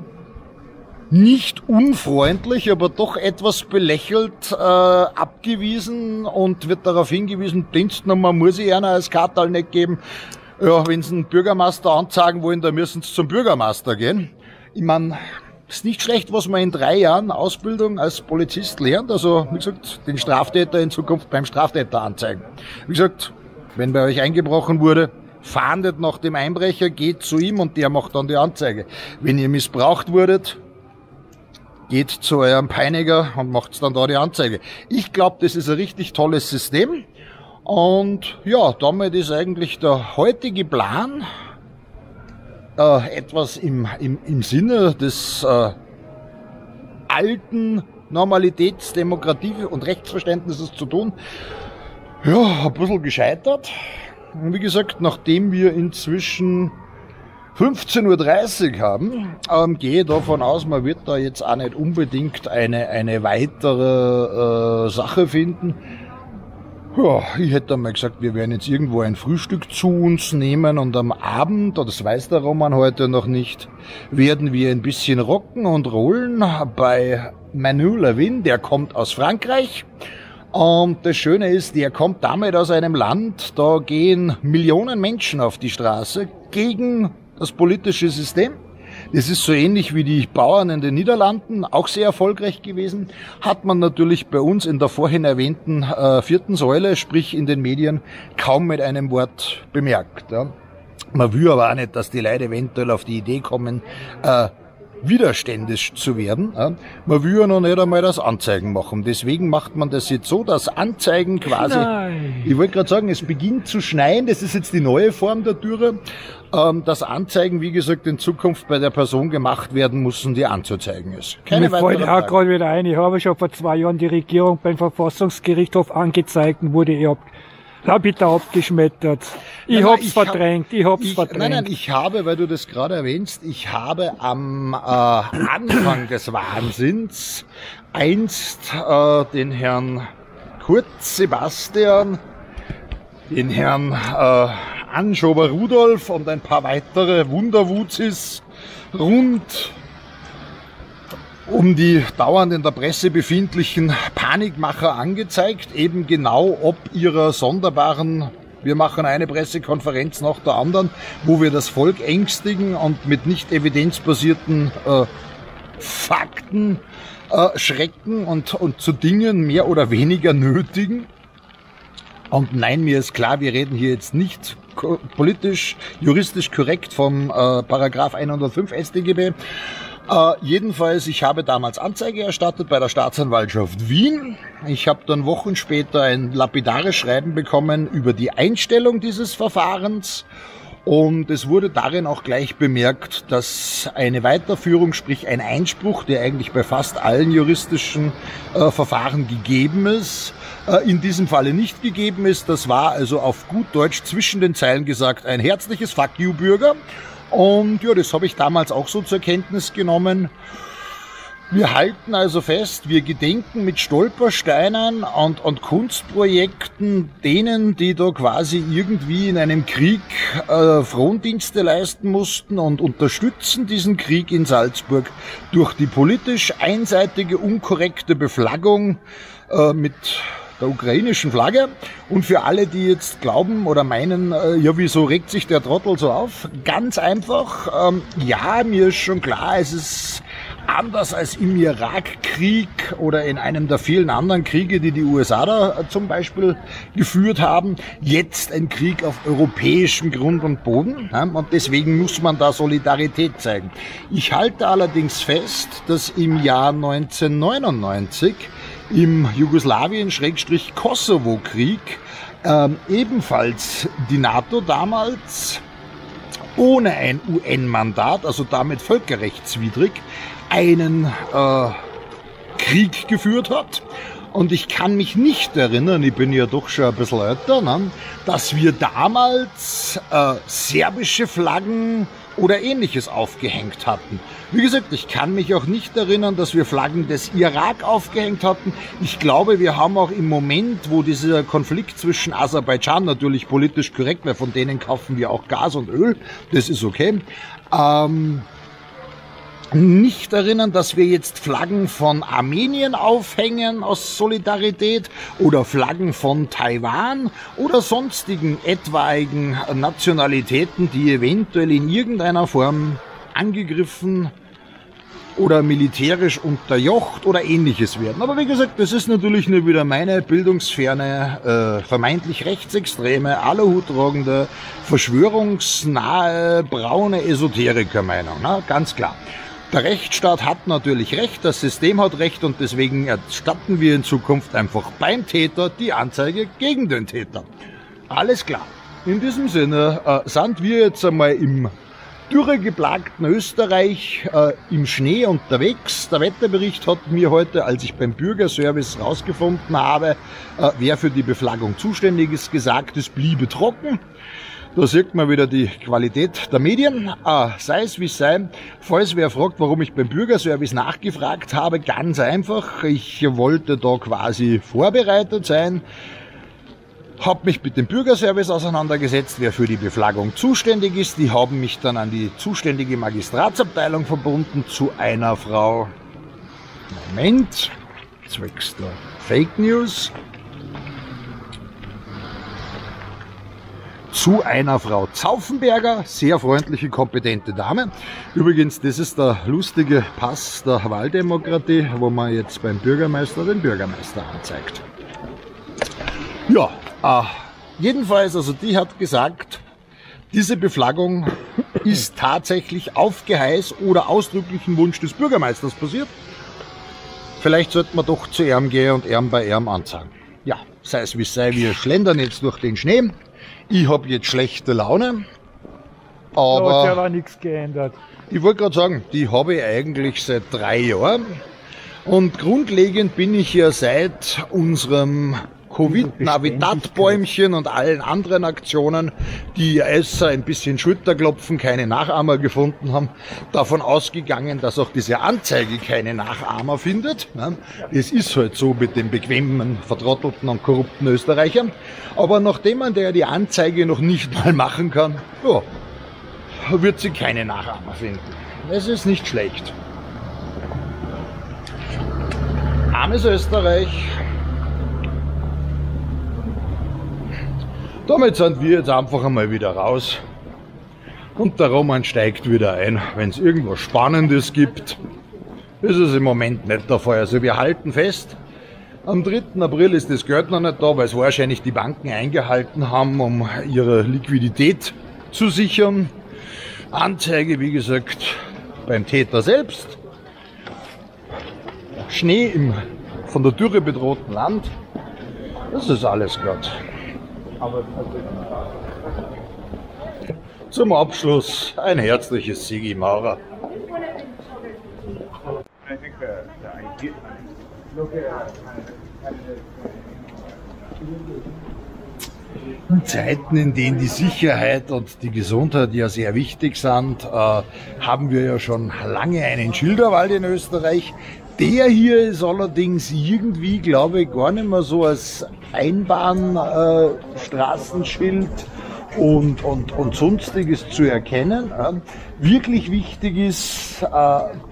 nicht unfreundlich, aber doch etwas belächelt äh, abgewiesen und wird darauf hingewiesen, Dienstnummer muss ich einer als Kartal nicht geben. Ja, wenn sie einen Bürgermeister anzeigen wollen, dann müssen sie zum Bürgermeister gehen. Ich meine, ist nicht schlecht, was man in drei Jahren Ausbildung als Polizist lernt. Also, wie gesagt, den Straftäter in Zukunft beim Straftäter anzeigen. Wie gesagt, wenn bei euch eingebrochen wurde, fahndet nach dem Einbrecher, geht zu ihm und der macht dann die Anzeige. Wenn ihr missbraucht wurdet, geht zu eurem Peiniger und macht dann da die Anzeige. Ich glaube, das ist ein richtig tolles System. Und ja, damit ist eigentlich der heutige Plan äh, etwas im, im, im Sinne des äh, alten Normalitäts-, Demokratie- und Rechtsverständnisses zu tun. Ja, ein bisschen gescheitert. Und wie gesagt, nachdem wir inzwischen fünfzehn Uhr dreißig haben, ähm, gehe ich davon aus, man wird da jetzt auch nicht unbedingt eine, eine weitere äh, Sache finden. Ja, ich hätte einmal gesagt, wir werden jetzt irgendwo ein Frühstück zu uns nehmen und am Abend, das weiß der Roman heute noch nicht, werden wir ein bisschen rocken und rollen bei Manu Levin, der kommt aus Frankreich. Und das Schöne ist, der kommt damit aus einem Land, da gehen Millionen Menschen auf die Straße gegen das politische System. Das ist so ähnlich wie die Bauern in den Niederlanden, auch sehr erfolgreich gewesen. Hat man natürlich bei uns in der vorhin erwähnten äh, vierten Säule, sprich in den Medien, kaum mit einem Wort bemerkt. Ja. Man will aber auch nicht, dass die Leute eventuell auf die Idee kommen, äh, widerständisch zu werden. Man will ja noch nicht einmal das Anzeigen machen. Deswegen macht man das jetzt so, dass Anzeigen quasi... Nein. Ich wollte gerade sagen, es beginnt zu schneien. Das ist jetzt die neue Form der Dürre. Dass Anzeigen, wie gesagt, in Zukunft bei der Person gemacht werden müssen, die anzuzeigen ist. Keine Mir fällt auch gerade wieder ein. Ich habe schon vor zwei Jahren die Regierung beim Verfassungsgerichtshof angezeigt und wurde erbt. Da bitte abgeschmettert. Ich nein, hab's ich verdrängt, hab, ich hab's ich, verdrängt. Nein, nein, ich habe, weil du das gerade erwähnst, ich habe am äh, Anfang des Wahnsinns einst äh, den Herrn Kurz Sebastian, den Herrn äh, Anschober Rudolf und ein paar weitere Wunderwuzis rund um die dauernd in der Presse befindlichen Panikmacher angezeigt, eben genau ob ihrer sonderbaren, wir machen eine Pressekonferenz nach der anderen, wo wir das Volk ängstigen und mit nicht evidenzbasierten äh, Fakten äh, schrecken und, und zu Dingen mehr oder weniger nötigen. Und nein, mir ist klar, wir reden hier jetzt nicht politisch, juristisch korrekt vom äh, Paragraph hundertfünf S t G B. Äh, jedenfalls, ich habe damals Anzeige erstattet bei der Staatsanwaltschaft Wien. Ich habe dann Wochen später ein lapidares Schreiben bekommen über die Einstellung dieses Verfahrens. Und es wurde darin auch gleich bemerkt, dass eine Weiterführung, sprich ein Einspruch, der eigentlich bei fast allen juristischen äh, Verfahren gegeben ist, äh, in diesem Falle nicht gegeben ist. Das war also auf gut Deutsch zwischen den Zeilen gesagt ein herzliches Fuck you, Bürger. Und ja, das habe ich damals auch so zur Kenntnis genommen. Wir halten also fest, wir gedenken mit Stolpersteinen und, und Kunstprojekten denen, die da quasi irgendwie in einem Krieg äh, Frondienste leisten mussten und unterstützen diesen Krieg in Salzburg durch die politisch einseitige, unkorrekte Beflaggung äh, mit... der ukrainischen Flagge. Und für alle, die jetzt glauben oder meinen, äh, ja, wieso regt sich der Trottel so auf? Ganz einfach, ähm, ja, mir ist schon klar, es ist anders als im Irakkrieg oder in einem der vielen anderen Kriege, die die U S A da äh, zum Beispiel geführt haben, jetzt ein Krieg auf europäischem Grund und Boden. Ja, und deswegen muss man da Solidarität zeigen. Ich halte allerdings fest, dass im Jahr neunzehnhundertneunundneunzig im Jugoslawien-Kosovo-Krieg ähm, ebenfalls die NATO damals ohne ein U N-Mandat, also damit völkerrechtswidrig, einen äh, Krieg geführt hat. Und ich kann mich nicht erinnern, ich bin ja doch schon ein bisschen älter, ne, dass wir damals äh, serbische Flaggen oder Ähnliches aufgehängt hatten. Wie gesagt, ich kann mich auch nicht erinnern, dass wir Flaggen des Irak aufgehängt hatten. Ich glaube, wir haben auch im Moment, wo dieser Konflikt zwischen Aserbaidschan, natürlich politisch korrekt, weil von denen kaufen wir auch Gas und Öl, das ist okay, ähm, nicht erinnern, dass wir jetzt Flaggen von Armenien aufhängen aus Solidarität oder Flaggen von Taiwan oder sonstigen etwaigen Nationalitäten, die eventuell in irgendeiner Form angegriffen oder militärisch unterjocht oder Ähnliches werden. Aber wie gesagt, das ist natürlich nur wieder meine bildungsferne, äh, vermeintlich rechtsextreme, aluhuttragende, verschwörungsnahe, braune Esoteriker-Meinung, ne? Ganz klar. Der Rechtsstaat hat natürlich Recht, das System hat Recht und deswegen erstatten wir in Zukunft einfach beim Täter die Anzeige gegen den Täter. Alles klar. In diesem Sinne äh, sind wir jetzt einmal im dürregeplagten Österreich äh, im Schnee unterwegs. Der Wetterbericht hat mir heute, als ich beim Bürgerservice rausgefunden habe, äh, wer für die Beflaggung zuständig ist, gesagt, es bliebe trocken. Da sieht man wieder die Qualität der Medien. Äh, sei es wie es sei, falls wer fragt, warum ich beim Bürgerservice nachgefragt habe, ganz einfach. Ich wollte da quasi vorbereitet sein. Habe mich mit dem Bürgerservice auseinandergesetzt, wer für die Beflaggung zuständig ist. Die haben mich dann an die zuständige Magistratsabteilung verbunden zu einer Frau. Moment, zwecks der Fake News. Zu einer Frau Zaufenberger, sehr freundliche, kompetente Dame. Übrigens, das ist der lustige Pass der Wahldemokratie, wo man jetzt beim Bürgermeister den Bürgermeister anzeigt. Ja, äh, jedenfalls, also die hat gesagt, diese Beflaggung ist tatsächlich auf Geheiß oder ausdrücklichen Wunsch des Bürgermeisters passiert. Vielleicht sollte man doch zu ihm gehen und ihm bei ihm anzeigen. Ja, sei es wie es sei, wir schlendern jetzt durch den Schnee. Ich habe jetzt schlechte Laune, aber da hat sich aber nichts geändert. Ich wollte gerade sagen, die habe ich eigentlich seit drei Jahren und grundlegend bin ich ja seit unserem Covid-Navidad-Bäumchen und allen anderen Aktionen, die außer ein bisschen Schulterklopfen keine Nachahmer gefunden haben, davon ausgegangen, dass auch diese Anzeige keine Nachahmer findet. Das ist halt so mit den bequemen, vertrottelten und korrupten Österreichern. Aber nachdem man der die Anzeige noch nicht mal machen kann, ja, wird sie keine Nachahmer finden. Das ist nicht schlecht. Armes Österreich. Damit sind wir jetzt einfach einmal wieder raus und der Roman steigt wieder ein, wenn es irgendwas Spannendes gibt. Ist es im Moment nicht der Fall. Also wir halten fest, am dritten April ist das Geld noch nicht da, weil es wahrscheinlich die Banken eingehalten haben, um ihre Liquidität zu sichern. Anzeige, wie gesagt, beim Täter selbst. Schnee im von der Dürre bedrohten Land. Das ist alles gut. Zum Abschluss ein herzliches Sigi Maurer. In Zeiten, in denen die Sicherheit und die Gesundheit ja sehr wichtig sind, äh, haben wir ja schon lange einen Schilderwald in Österreich. Der hier ist allerdings irgendwie, glaube ich, gar nicht mehr so als Einbahnstraßenschild äh, und, und, und Sonstiges zu erkennen. Äh, wirklich wichtig ist, äh,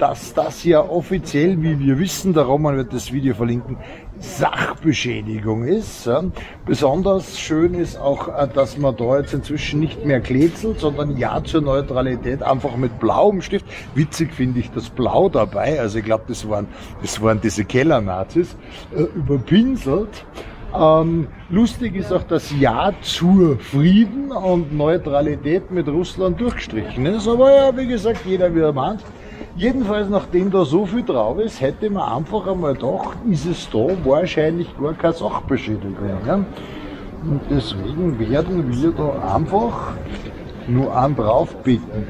dass das ja offiziell, wie wir wissen, der Roman wird das Video verlinken, Sachbeschädigung ist. Äh. Besonders schön ist auch, äh, dass man da jetzt inzwischen nicht mehr klätselt, sondern Ja zur Neutralität einfach mit blauem Stift. Witzig finde ich das Blau dabei, also ich glaube, das waren, das waren diese Keller-Nazis, äh, überpinselt. Ähm, lustig ist auch, dass Ja zu Frieden und Neutralität mit Russland durchgestrichen ist, aber ja, wie gesagt, jeder wie er meint. Jedenfalls, nachdem da so viel drauf ist, hätte man einfach einmal gedacht, ist es da wahrscheinlich gar keine Sachbeschädigung. Ja? Und deswegen werden wir da einfach nur einen draufbieten.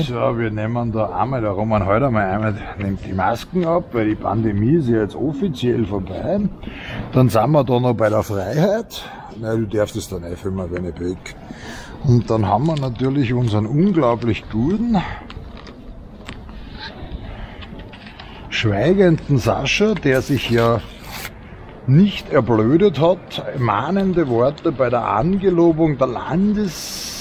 So, wir nehmen da einmal, der Roman heute einmal, einmal nimmt die Masken ab, weil die Pandemie ist ja jetzt offiziell vorbei. Dann sind wir da noch bei der Freiheit. Nein, du darfst es dann nicht filmen, wenn ich weg. Und dann haben wir natürlich unseren unglaublich guten, schweigenden Sascha, der sich ja nicht erblödet hat, mahnende Worte bei der Angelobung der Landesregierung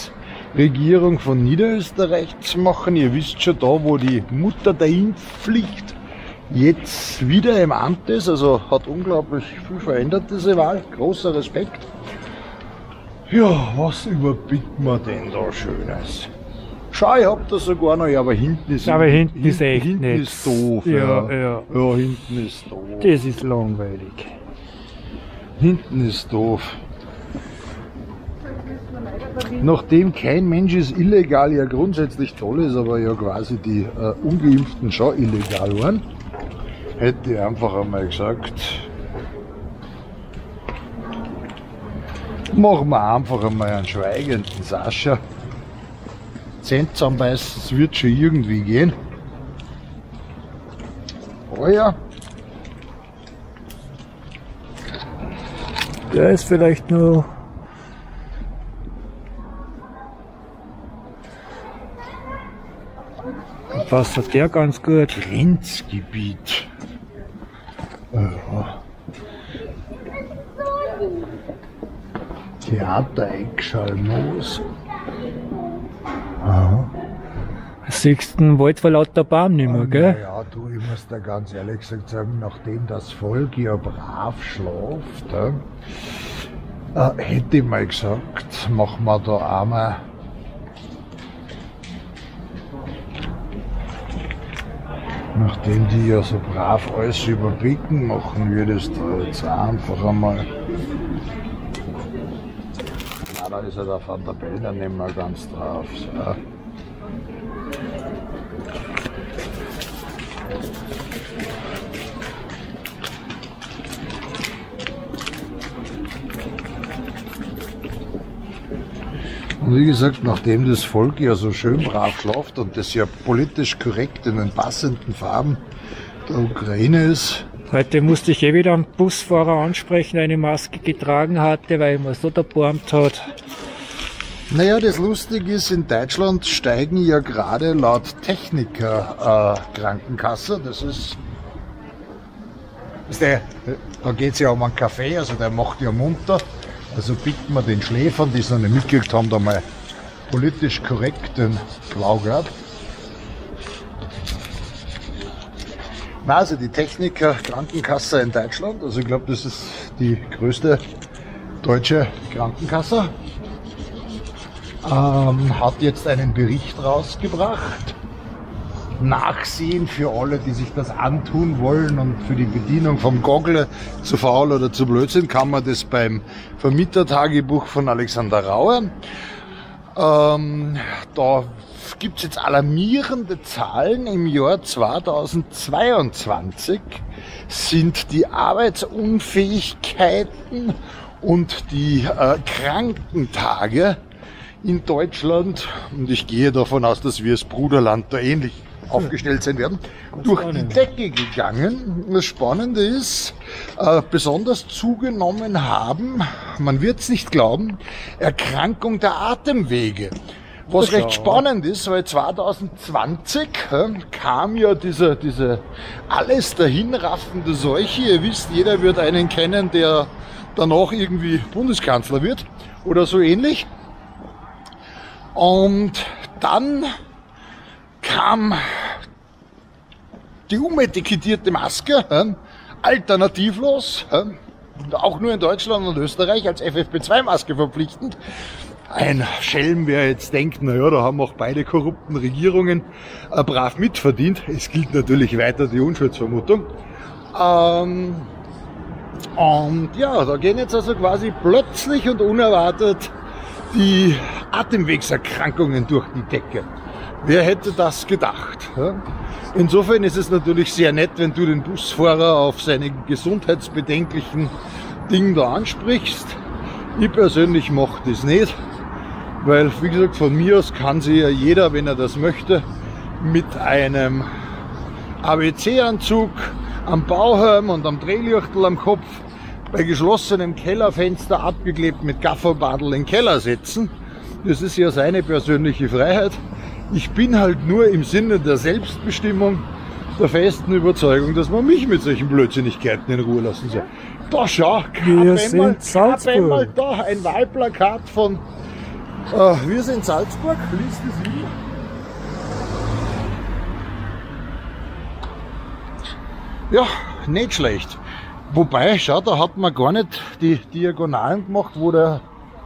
von Niederösterreich zu machen. Ihr wisst schon, da wo die Mutter der Impfpflicht jetzt wieder im Amt ist, also hat unglaublich viel verändert diese Wahl, großer Respekt. Ja, was überbietet man denn da Schönes? Schau, ich hab da sogar noch, ja, aber hinten ist... Aber hinten, hinten ist echt hinten nichts. Hinten ist doof, ja. Ja, ja. Ja, hinten ist doof. Das ist langweilig. Hinten ist doof. Nachdem kein Mensch ist illegal, ja grundsätzlich toll ist, aber ja quasi die äh, Ungeimpften schon illegal waren, hätte ich einfach einmal gesagt, machen wir einfach einmal einen schweigenden Sascha. Zehn zusammenbeißen, es wird schon irgendwie gehen. Oh ja. Der ist vielleicht nur passt hat der ganz gut. Grenzgebiet. Ja. Theater-Eckschallmoos. Aha. Siehst du, Wald war lauter Baum nicht mehr, gell? Na ja, du, ich muss da ganz ehrlich gesagt sagen, nachdem das Volk ja brav schlaft, äh, hätte ich mal gesagt, machen wir da einmal nachdem die ja so brav alles überblicken, machen wir das da jetzt einfach einmal. Na, da ist ja der Van der Bellen nicht mehr ganz drauf. So. Und wie gesagt, nachdem das Volk ja so schön brav schlaft und das ja politisch korrekt in den passenden Farben der Ukraine ist. Heute musste ich eh wieder einen Busfahrer ansprechen, der eine Maske getragen hatte, weil man so erbarmt hat. Naja, das Lustige ist, in Deutschland steigen ja gerade laut Techniker äh, Krankenkasse. Das ist... ist der, da geht es ja um einen Kaffee, also der macht ja munter. Also bitten wir den Schläfern, die es noch nicht mitgekriegt haben, da mal politisch korrekt den Blaugrad. Na, also die Techniker Krankenkasse in Deutschland, also ich glaube, das ist die größte deutsche Krankenkasse, ähm, hat jetzt einen Bericht rausgebracht. Nachsehen für alle, die sich das antun wollen und für die Bedienung vom Kogler zu faul oder zu blöd sind, kann man das beim Vermietertagebuch von Alexander Raue. Ähm, da gibt es jetzt alarmierende Zahlen. Im Jahr zweitausendzweiundzwanzig sind die Arbeitsunfähigkeiten und die äh, Krankentage in Deutschland, und ich gehe davon aus, dass wir das Bruderland da ähnlich aufgestellt sein werden, das durch die Decke gegangen. Das Spannende ist, äh, besonders zugenommen haben, man wird es nicht glauben, Erkrankung der Atemwege. Was das recht ist spannend ist, weil zweitausendzwanzig äh, kam ja diese, diese alles dahinraffende Seuche. Ihr wisst, jeder wird einen kennen, der danach irgendwie Bundeskanzler wird oder so ähnlich. Und dann kam die umetikettierte Maske, äh, alternativlos, äh, auch nur in Deutschland und Österreich als F F P zwei Maske verpflichtend. Ein Schelm, wer jetzt denkt, naja, da haben auch beide korrupten Regierungen äh, brav mitverdient. Es gilt natürlich weiter die Unschuldsvermutung. Ähm, und ja, da gehen jetzt also quasi plötzlich und unerwartet die Atemwegserkrankungen durch die Decke. Wer hätte das gedacht? Insofern ist es natürlich sehr nett, wenn du den Busfahrer auf seine gesundheitsbedenklichen Dinge da ansprichst. Ich persönlich mache das nicht, weil, wie gesagt, von mir aus kann sich ja jeder, wenn er das möchte, mit einem A B C-Anzug am Bauhelm und am Drehlichtel am Kopf bei geschlossenem Kellerfenster abgeklebt mit Gafferbadel in den Keller setzen. Das ist ja seine persönliche Freiheit. Ich bin halt nur im Sinne der Selbstbestimmung der festen Überzeugung, dass man mich mit solchen Blödsinnigkeiten in Ruhe lassen soll. Da schau, wir sind Salzburg. Da ein Wahlplakat von äh, Wir sind Salzburg, liest es wie? Ja, nicht schlecht. Wobei, schau, da hat man gar nicht die Diagonalen gemacht, wo der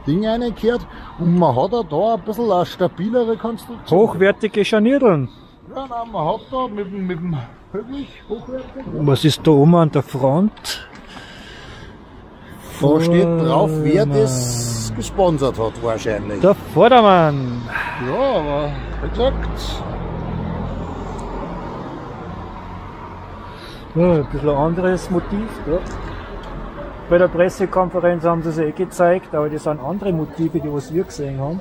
Ding reingekehrt, und man hat auch da ein bisschen eine stabilere Konstruktion. Hochwertige Scharniereln. Ja, nein, man hat da mit, mit dem Höcklich hochwertig. Was ist da oben an der Front? Da oh, steht drauf, wer Mann. das gesponsert hat wahrscheinlich. Der Vordermann. Ja, aber wie gesagt. Ja, ein bisschen ein anderes Motiv. Ja. Bei der Pressekonferenz haben sie es eh gezeigt, aber das sind andere Motive, die was wir gesehen haben.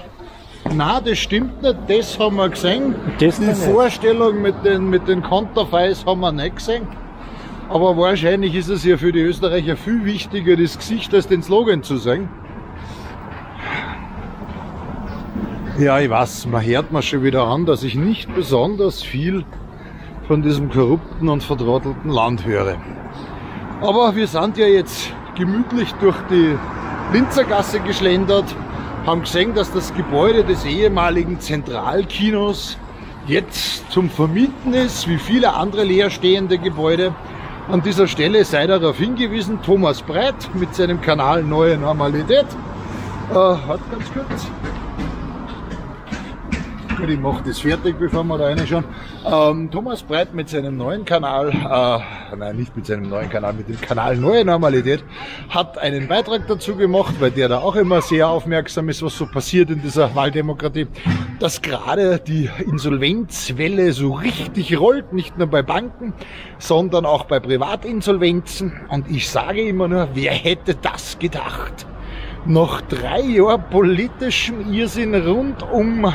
Nein, das stimmt nicht, das haben wir gesehen. Das Die Vorstellung mit den, mit den Konterfeis haben wir nicht gesehen. Aber wahrscheinlich ist es ja für die Österreicher viel wichtiger, das Gesicht als den Slogan zu sehen. Ja, ich weiß, man hört mir schon wieder an, dass ich nicht besonders viel von diesem korrupten und vertrottelten Land höre. Aber wir sind ja jetzt gemütlich durch die Linzergasse geschlendert, haben gesehen, dass das Gebäude des ehemaligen Zentralkinos jetzt zum Vermieten ist, wie viele andere leerstehende Gebäude. An dieser Stelle sei darauf hingewiesen, Thomas Breit mit seinem Kanal Neue Normalität. Äh, halt ganz kurz. Ich mache das fertig, bevor wir da reinschauen. Ähm, Thomas Breit mit seinem neuen Kanal, äh, nein, nicht mit seinem neuen Kanal, mit dem Kanal Neue Normalität, hat einen Beitrag dazu gemacht, weil der da auch immer sehr aufmerksam ist, was so passiert in dieser Wahldemokratie, dass gerade die Insolvenzwelle so richtig rollt, nicht nur bei Banken, sondern auch bei Privatinsolvenzen. Und ich sage immer nur, wer hätte das gedacht? Nach drei Jahren politischem Irrsinn rund um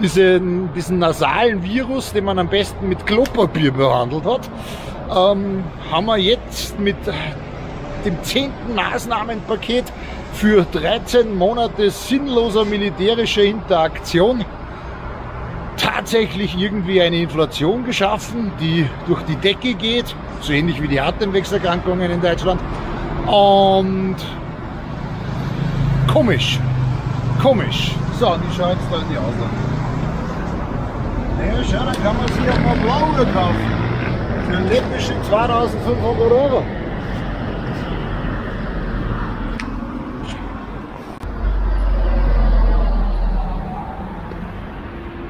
diesen, diesen nasalen Virus, den man am besten mit Klopapier behandelt hat, ähm, haben wir jetzt mit dem zehnten Maßnahmenpaket für dreizehn Monate sinnloser militärischer Interaktion tatsächlich irgendwie eine Inflation geschaffen, die durch die Decke geht, so ähnlich wie die Atemwegserkrankungen in Deutschland. Und komisch, komisch. So, und ich schaue jetzt da in die Ausland. Ja, schau, dann kann man sich auch mal Blauer kaufen. Für einen läppischen zweitausendfünfhundert Euro.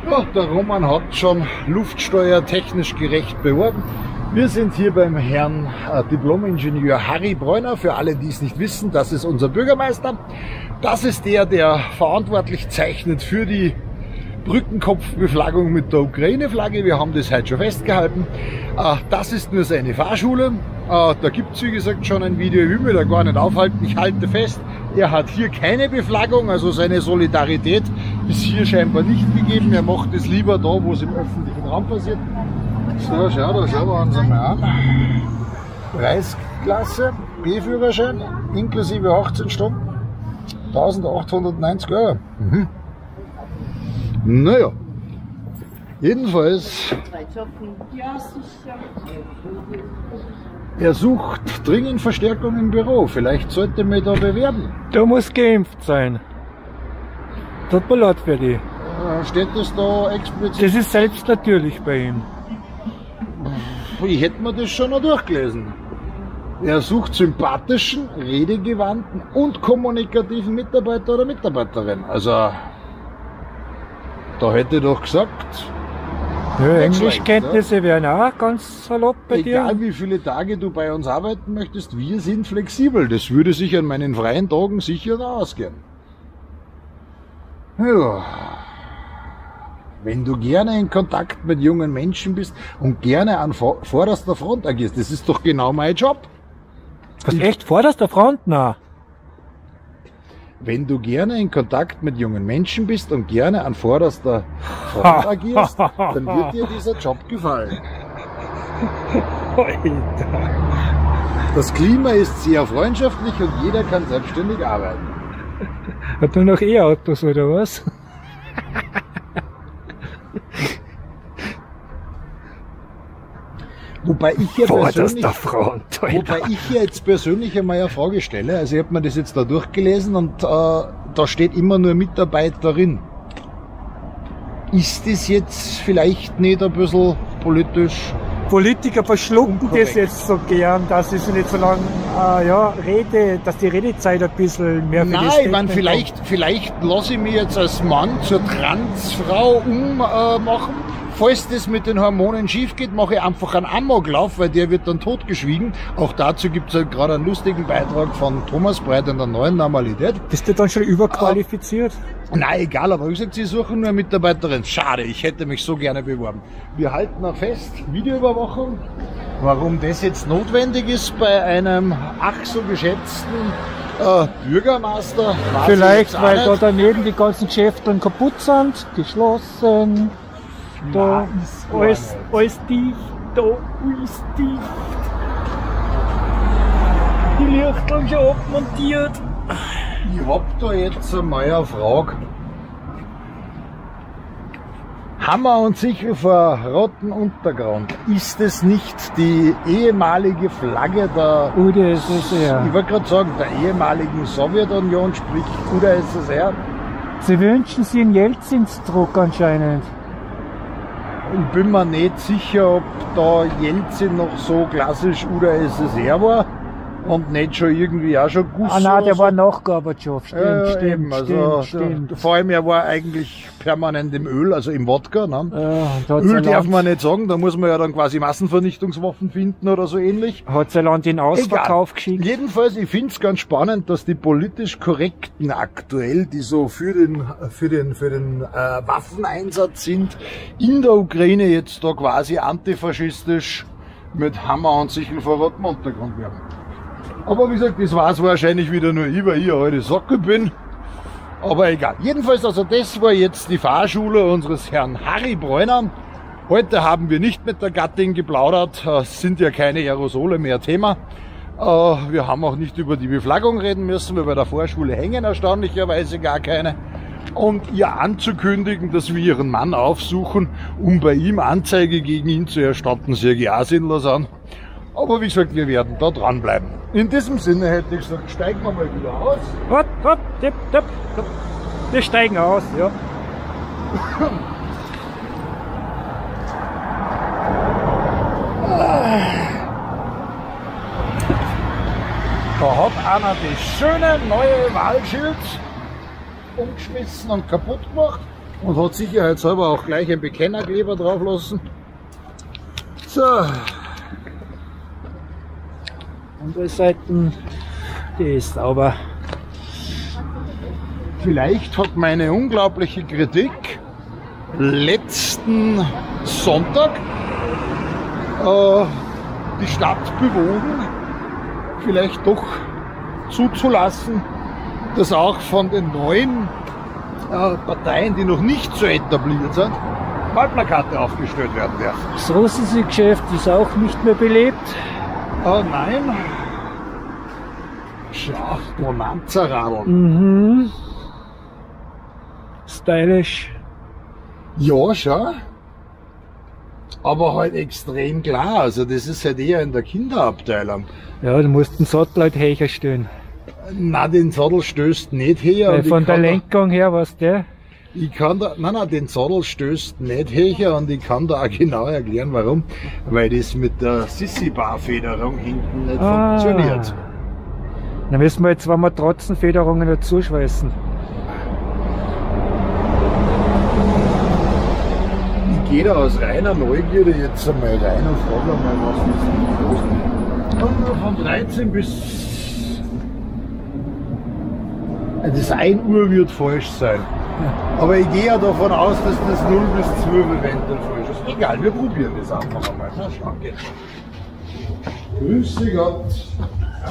Ja, der Roman hat schon Luftsteuer technisch gerecht beworben. Wir sind hier beim Herrn äh, Diplomingenieur Harry Preuner. Für alle, die es nicht wissen, das ist unser Bürgermeister. Das ist der, der verantwortlich zeichnet für die Brückenkopfbeflaggung mit der Ukraine-Flagge. Wir haben das heute schon festgehalten. Das ist nur seine Fahrschule. Da gibt es, wie gesagt, schon ein Video, ich will da gar nicht aufhalten. Ich halte fest, er hat hier keine Beflaggung, also seine Solidarität ist hier scheinbar nicht gegeben. Er macht es lieber da, wo es im öffentlichen Raum passiert. So, schau, da schauen wir uns einmal an. Preisklasse, B-Führerschein, inklusive achtzehn Stunden, eintausendachthundertneunzig Euro. Mhm. Naja, jedenfalls, er sucht dringend Verstärkung im Büro, vielleicht sollte man da bewerben. Du musst geimpft sein. Das Ballot für dich. Steht das da explizit? Das ist selbst natürlich bei ihm. Ich hätte mir das schon noch durchgelesen. Er sucht sympathischen, redegewandten und kommunikativen Mitarbeiter oder Mitarbeiterin. Also, da hätte ich doch gesagt, ja, Englischkenntnisse wären auch ganz salopp bei dir. Egal wie viele Tage du bei uns arbeiten möchtest, wir sind flexibel. Das würde sich an meinen freien Tagen sicher ausgehen. Ja. Wenn du gerne in Kontakt mit jungen Menschen bist und gerne an vorderster Front agierst, das ist doch genau mein Job. Was, echt vorderster Front? Na. Wenn du gerne in Kontakt mit jungen Menschen bist und gerne an vorderster Front agierst, dann wird dir dieser Job gefallen. Das Klima ist sehr freundschaftlich und jeder kann selbstständig arbeiten. Hat nur noch E-Autos oder was? Wobei ich, ja persönlich, Front, wobei ich ja jetzt persönlich einmal eine Frage stelle, also ich habe mir das jetzt da durchgelesen und äh, da steht immer nur Mitarbeiterin. Ist das jetzt vielleicht nicht ein bisschen politisch? Politiker verschlucken unkorrekt. Das jetzt so gern, dass sie nicht so lange äh, ja, Rede, dass die Redezeit ein bisschen mehr für Nein, ich meine, vielleicht, vielleicht lasse ich mich jetzt als Mann zur Transfrau ummachen. Äh, Falls das mit den Hormonen schief geht, mache ich einfach einen Amoklauf, weil der wird dann totgeschwiegen. Auch dazu gibt es halt gerade einen lustigen Beitrag von Thomas Breit in der Neuen Normalität. Bist du dann schon überqualifiziert? Äh, nein, egal, aber wie gesagt, sie suchen nur eine Mitarbeiterin. Schade, ich hätte mich so gerne beworben. Wir halten auch fest, Videoüberwachung. Warum das jetzt notwendig ist bei einem ach so geschätzten äh, Bürgermeister. Vielleicht, weil da daneben die ganzen Geschäfte kaputt sind, geschlossen. Da ist alles, alles dicht, da ist dicht. Die Lichter schon abmontiert. Ich hab da jetzt einmal eine Frage. Hammer und Sichel vor roten Untergrund. Ist es nicht die ehemalige Flagge der U D S S R? Ich wollte gerade sagen, der ehemaligen Sowjetunion, sprich U D S S R? Sie wünschen sich einen Jelzins-Druck anscheinend. Ich bin mir nicht sicher, ob da Jelzin noch so klassisch U D S S R war und nicht schon irgendwie auch schon Guss. Ah nein, der so war nach Gorbatschow, stimmt, äh, stimmt, eben, also stimmt, stimmt. Vor allem, er war eigentlich permanent im Öl, also im Wodka. Ne? Äh, Öl darf man nicht sagen, da muss man ja dann quasi Massenvernichtungswaffen finden oder so ähnlich. Hat sein Land in Ausverkauf Egal. geschickt. Jedenfalls, ich finde es ganz spannend, dass die politisch Korrekten aktuell, die so für den, für den, für den äh, Waffeneinsatz sind, in der Ukraine jetzt da quasi antifaschistisch mit Hammer und Sichel vor rotem Untergrund werden. Aber wie gesagt, das war es wahrscheinlich wieder nur ich, weil ich eine alte Socke bin. Aber egal. Jedenfalls, also das war jetzt die Fahrschule unseres Herrn Harry Preuner. Heute haben wir nicht mit der Gattin geplaudert. Es sind ja keine Aerosole mehr Thema. Wir haben auch nicht über die Beflaggung reden müssen, weil bei der Fahrschule hängen erstaunlicherweise gar keine. Und ihr anzukündigen, dass wir ihren Mann aufsuchen, um bei ihm Anzeige gegen ihn zu erstatten, sehr ja sinnlos an. Aber wie gesagt, wir werden da dranbleiben. In diesem Sinne hätte ich gesagt, steigen wir mal wieder aus. Hopp, hopp, tipp, tipp, tipp. Wir steigen aus, ja. Da hat einer das schöne neue Wahlschild umgeschmissen und kaputt gemacht und hat sicherheitshalber auch gleich einen Bekennerkleber drauf lassen. So. Andere Seiten, die ist sauber. Vielleicht hat meine unglaubliche Kritik letzten Sonntag äh, die Stadt bewogen, vielleicht doch zuzulassen, dass auch von den neuen äh, Parteien, die noch nicht so etabliert sind, Wahlplakate aufgestellt werden dürfen. Das russische Geschäft ist auch nicht mehr belebt. Oh nein, schau, Bonanza-Radl. Mhm. Stylisch. Ja, schau. Aber halt extrem klar, also das ist halt eher in der Kinderabteilung. Ja, du musst den Sattel halt höher stellen. Nein, den Sattel stößt nicht her. Weil von der Lenkung her, weißt du? Ich kann da, nein, nein, den Sattel stößt nicht höher und ich kann da auch genau erklären, warum. Weil das mit der Sissi-Bar-Federung hinten nicht ah. funktioniert. Dann müssen wir jetzt, wenn wir Trotzenfederungen dazu schweißen. Ich gehe da aus reiner Neugierde jetzt einmal rein und frage mal, was ist. Von dreizehn bis. Das ein Uhr wird falsch sein. Aber ich gehe ja davon aus, dass das null bis zwölf Event dann falsch ist. Egal, wir probieren das einfach einmal. Na, schauen geht's. Grüße Gott.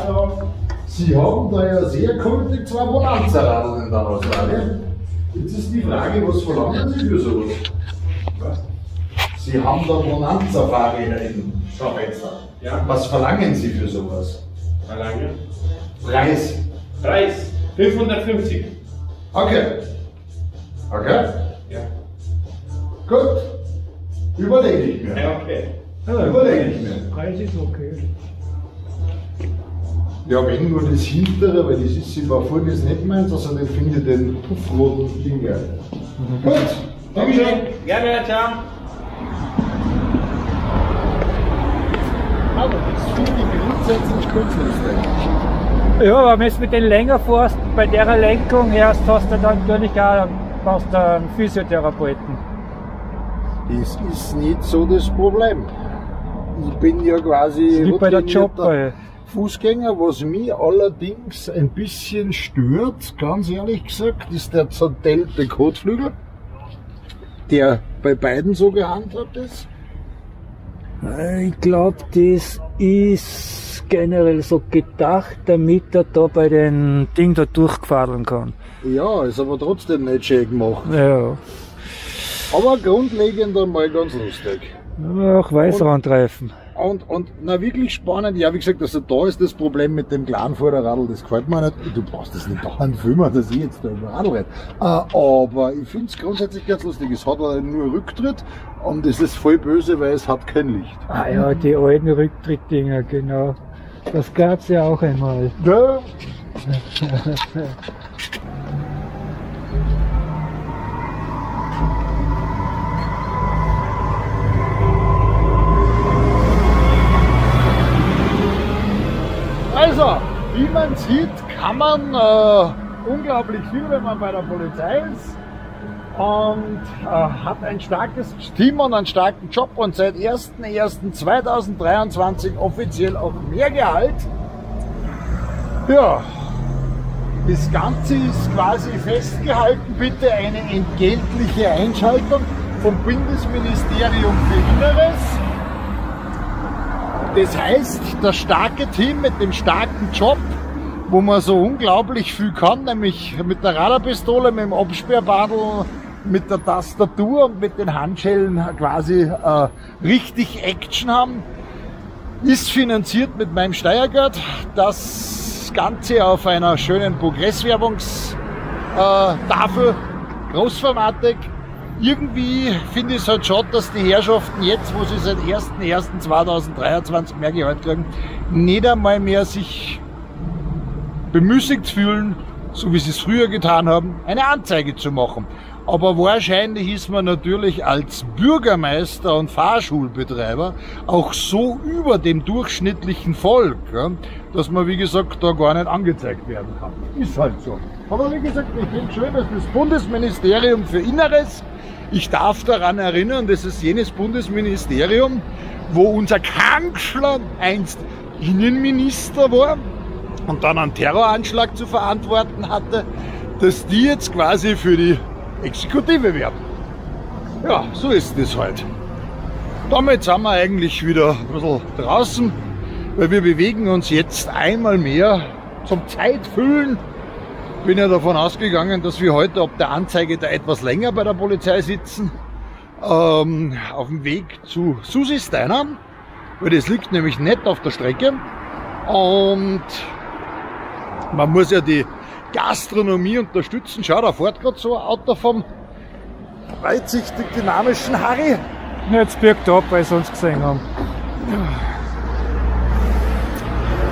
Hallo. Sie haben da ja sehr kultig zwei Bonanza-Radeln in der Auslage. Jetzt ist die Frage, was verlangen Sie für sowas? Sie haben da Bonanza-Fahrräder in Schaufenster. Ja. Was verlangen Sie für sowas? Verlangen? Preis. Preis. fünfhundertfünfzig. Okay. Okay? Ja. Gut. Überlege ich mir. Ja, okay. Ja, überlege ich mir. Preis ist okay. Ja, wenn nur das hintere, weil das ist über vorne ist nicht meins, also dann finde ich den puffroten Ding geil. Mhm. Gut. Dankeschön. Gerne, ciao. Aber das finde ich grundsätzlich kurzfristig. Ja, aber wenn du mit den länger fährst, bei der Lenkung erst hast du dann natürlich auch aus dem Physiotherapeuten. Das ist nicht so das Problem. Ich bin ja quasi bei der Job, Fußgänger. Was mich allerdings ein bisschen stört, ganz ehrlich gesagt, ist der zertellte Kotflügel, der bei beiden so gehandhabt ist. Ich glaube, das ist das generell so gedacht, damit er da bei den Ding da durchgefahren kann. Ja, ist aber trotzdem nicht schön gemacht. Ja. Aber grundlegend einmal ganz lustig. Auch Weißrand treffen. Und, und, na, wirklich spannend. Ja, wie gesagt, also da ist das Problem mit dem kleinen Vorderradl, das gefällt mir nicht. Du brauchst das nicht dauernd filmen, dass ich jetzt da über Radl rede. Äh, aber ich finde es grundsätzlich ganz lustig. Es hat nur Rücktritt und es ist voll böse, weil es hat kein Licht. Ah ja, die alten Rücktrittdinger, genau. Das gab's ja auch einmal. Ja. Also, wie man sieht, kann man äh, unglaublich viel, wenn man bei der Polizei ist und äh, hat ein starkes Team und einen starken Job und seit ersten ersten zweitausenddreiundzwanzig offiziell auch mehr Gehalt. Ja, das Ganze ist quasi festgehalten, bitte eine entgeltliche Einschaltung vom Bundesministerium für Inneres. Das heißt, das starke Team mit dem starken Job, wo man so unglaublich viel kann, nämlich mit der Radarpistole, mit dem Absperrbadl, mit der Tastatur und mit den Handschellen quasi äh, richtig Action haben, ist finanziert mit meinem Steuergeld. Das Ganze auf einer schönen Progresswerbungstafel, großformatig. Irgendwie finde ich es halt schade, dass die Herrschaften jetzt, wo sie seit ersten ersten zweitausenddreiundzwanzig mehr Gehalt kriegen, nicht einmal mehr sich bemüßigt fühlen, so wie sie es früher getan haben, eine Anzeige zu machen. Aber wahrscheinlich ist man natürlich als Bürgermeister und Fahrschulbetreiber auch so über dem durchschnittlichen Volk, dass man, wie gesagt, da gar nicht angezeigt werden kann. Ist halt so. Aber wie gesagt, ich finde schön, dass das Bundesministerium für Inneres, ich darf daran erinnern, das ist jenes Bundesministerium, wo unser Kanzler einst Innenminister war und dann einen Terroranschlag zu verantworten hatte, dass die jetzt quasi für die Exekutive werden. Ja, so ist das halt. Damit sind wir eigentlich wieder ein bisschen draußen, weil wir bewegen uns jetzt einmal mehr zum Zeitfüllen. Ich bin ja davon ausgegangen, dass wir heute ab der Anzeige da etwas länger bei der Polizei sitzen, ähm, auf dem Weg zu Susi Steiner, weil das liegt nämlich nicht auf der Strecke und man muss ja die Gastronomie unterstützen. Schau, da fährt gerade so ein Auto vom weitsichtig dynamischen Harry. Jetzt birgt ab, weil sie uns gesehen haben.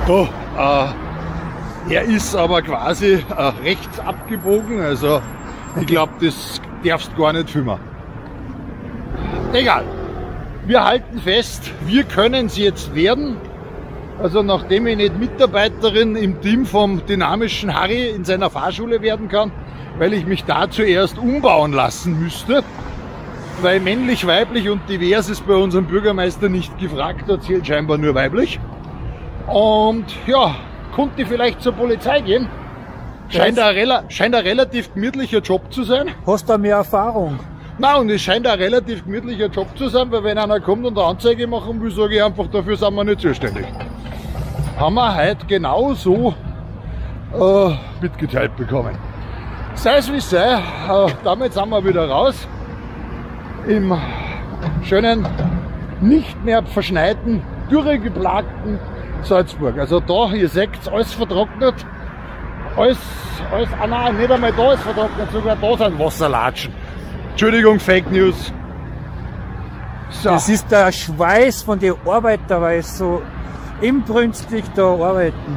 Oh, äh, er ist aber quasi äh, rechts abgebogen, also ich glaube, das darfst gar nicht filmen. Egal, wir halten fest, wir können es jetzt werden. Also nachdem ich nicht Mitarbeiterin im Team vom dynamischen Harry in seiner Fahrschule werden kann, weil ich mich da zuerst umbauen lassen müsste, weil männlich, weiblich und divers ist bei unserem Bürgermeister nicht gefragt, da zählt scheinbar nur weiblich. Und ja, konnte ich vielleicht zur Polizei gehen. Scheint ein, scheint ein relativ gemütlicher Job zu sein. Hast du mehr Erfahrung? Nein, und es scheint ein relativ gemütlicher Job zu sein, weil wenn einer kommt und eine Anzeige machen will, sage ich einfach, dafür sind wir nicht zuständig. Haben wir heute genauso äh, mitgeteilt bekommen. Sei es wie es sei, äh, damit sind wir wieder raus. Im schönen, nicht mehr verschneiten, dürregeplagten Salzburg. Also da, ihr seht, alles vertrocknet. Alles, alles, ah nein, nicht einmal da ist vertrocknet, sogar da sind Wasserlatschen. Entschuldigung, Fake News. So. Das ist der Schweiß von den Arbeiter, weil es so inbrünstig da arbeiten.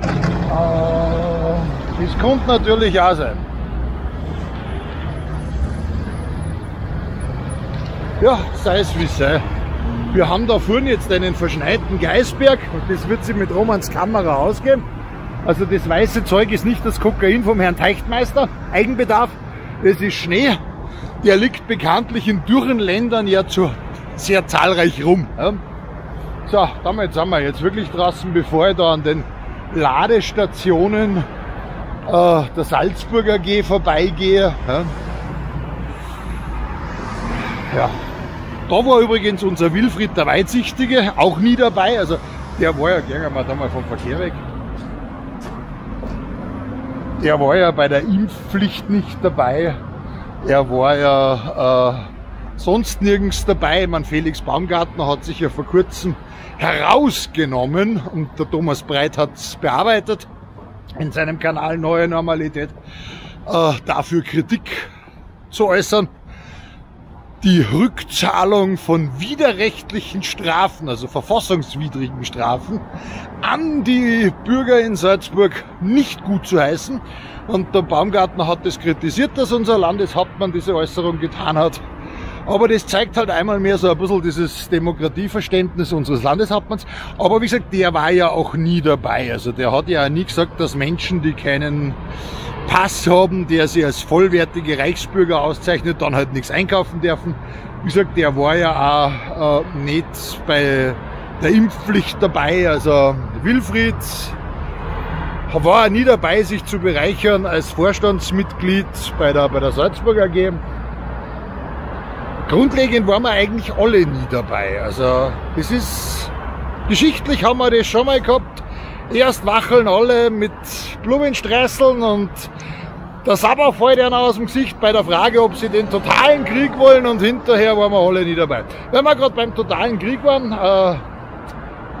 Äh, das kommt natürlich auch sein. Ja, sei es wie es sei. Wir haben da vorne jetzt einen verschneiten Geißberg und das wird sich mit Romans Kamera ausgeben. Also das weiße Zeug ist nicht das Kokain vom Herrn Teichtmeister, Eigenbedarf. Das ist Schnee, der liegt bekanntlich in dürren Ländern ja zu sehr zahlreich rum. So, damit sind wir jetzt wirklich draußen, bevor ich da an den Ladestationen äh, der Salzburger A G vorbeigehe. Ja. Da war übrigens unser Wilfried der Weitsichtige auch nie dabei, also Der war ja gegangen, mal da mal vom Verkehr weg. Er war ja bei der Impfpflicht nicht dabei. Er war ja äh, sonst nirgends dabei. Man, Felix Baumgartner hat sich ja vor kurzem herausgenommen und der Thomas Breit hat es bearbeitet in seinem Kanal Neue Normalität, äh, dafür Kritik zu äußern. Die Rückzahlung von widerrechtlichen Strafen, also verfassungswidrigen Strafen, an die Bürger in Salzburg nicht gut zu heißen. Und der Baumgartner hat das kritisiert, dass unser Landeshauptmann diese Äußerung getan hat. Aber das zeigt halt einmal mehr so ein bisschen dieses Demokratieverständnis unseres Landeshauptmanns. Aber wie gesagt, der war ja auch nie dabei. Also der hat ja nie gesagt, dass Menschen, die keinen Pass haben, der sie als vollwertige Reichsbürger auszeichnet, dann halt nichts einkaufen dürfen. Wie gesagt, der war ja auch äh, nicht bei der Impfpflicht dabei. Also Wilfried war nie dabei, sich zu bereichern als Vorstandsmitglied bei der, bei der Salzburger A G. Grundlegend waren wir eigentlich alle nie dabei. Also das ist, geschichtlich haben wir das schon mal gehabt. Erst wacheln alle mit Blumenstreißeln und der Sabber fällt ihnen aus dem Gesicht bei der Frage, ob sie den totalen Krieg wollen, und hinterher waren wir alle nie dabei. Wenn wir gerade beim totalen Krieg waren, äh,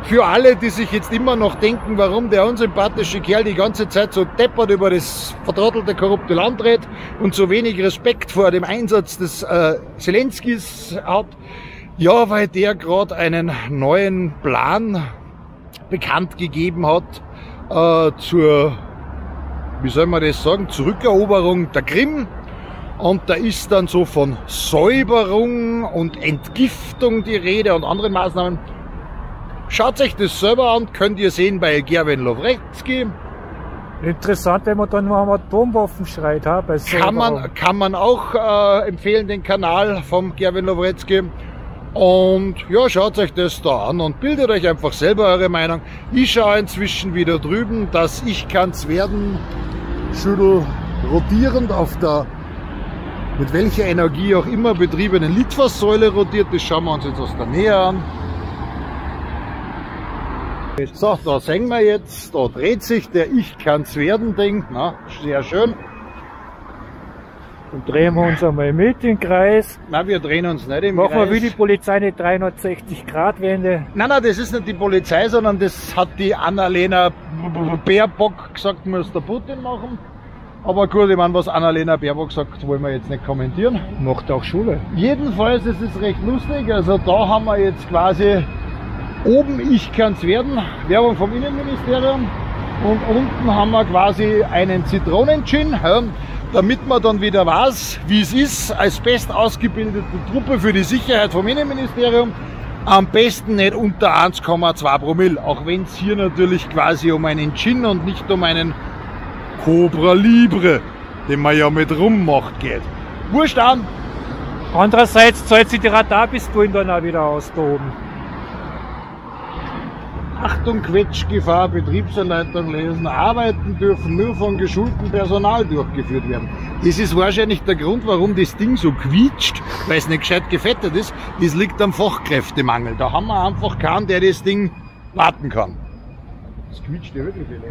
für alle, die sich jetzt immer noch denken, warum der unsympathische Kerl die ganze Zeit so deppert über das vertrottelte, korrupte Land redet und so wenig Respekt vor dem Einsatz des äh, Zelenskys hat, ja, weil der gerade einen neuen Plan bekannt gegeben hat äh, zur, wie soll man das sagen, Zurückeroberung der Krim. Und da ist dann so von Säuberung und Entgiftung die Rede und anderen Maßnahmen. Schaut euch das selber an, könnt ihr sehen bei Gerwin Lovrecki. Interessant, wenn man dann nur einmal Atomwaffen schreit. Ha, bei kann, man, kann man auch äh, empfehlen, den Kanal vom Gerwin Lovrecki. Und ja, schaut euch das da an und bildet euch einfach selber eure Meinung. Ich schaue inzwischen wieder drüben, dass ich kann's werden, schüttel rotierend auf der, mit welcher Energie auch immer, betriebenen Litfaßsäule rotiert. Das schauen wir uns jetzt aus der Nähe an. So, da sehen wir jetzt, da dreht sich der Ich kann's werden Ding, na, sehr schön. Dann drehen wir uns einmal mit im Kreis. Nein, wir drehen uns nicht im Kreis. Machen wir wie die Polizei eine dreihundertsechzig Grad Wende. Nein, nein, das ist nicht die Polizei, sondern das hat die Annalena Baerbock gesagt, muss der Putin machen. Aber gut, ich meine, was Annalena Baerbock sagt, wollen wir jetzt nicht kommentieren. Macht auch Schule. Jedenfalls, das ist recht lustig. Also da haben wir jetzt quasi oben Ich kann's werden, Werbung vom Innenministerium. Und unten haben wir quasi einen Zitronen-Gin, damit man dann wieder weiß, wie es ist, als best ausgebildete Truppe für die Sicherheit vom Innenministerium, am besten nicht unter eins Komma zwei Promille, auch wenn es hier natürlich quasi um einen Gin und nicht um einen Cobra Libre, den man ja mit rummacht, geht. Wurscht an! Andererseits zahlt sich die Radarbistollen dann auch wieder aus da oben. Achtung, Quetschgefahr, Betriebsanleitung lesen, Arbeiten dürfen nur von geschultem Personal durchgeführt werden. Das ist wahrscheinlich der Grund, warum das Ding so quietscht, weil es nicht gescheit gefettet ist. Das liegt am Fachkräftemangel. Da haben wir einfach keinen, der das Ding warten kann. Das quietscht ja wirklich viel.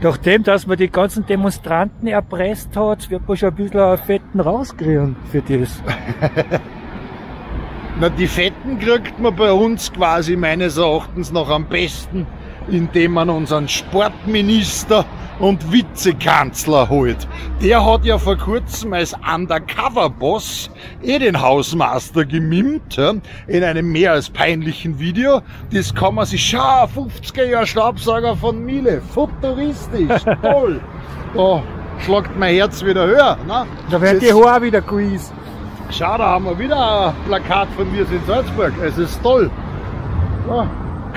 Nachdem, dass man die ganzen Demonstranten erpresst hat, wird man schon ein bisschen einen fetten rauskriegen für das. Na, die Fetten kriegt man bei uns quasi meines Erachtens noch am besten, indem man unseren Sportminister und Vizekanzler holt. Der hat ja vor kurzem als Undercover-Boss eh den Hausmeister gemimmt, ja, in einem mehr als peinlichen Video. Das kann man sich schauen, fünfziger Jahre Staubsauger von Miele, futuristisch, toll. Da schlagt mein Herz wieder höher. Ne? Da werden die Haare wieder quiz. Schau, da haben wir wieder ein Plakat von mir in Salzburg. Es ist toll. Ja,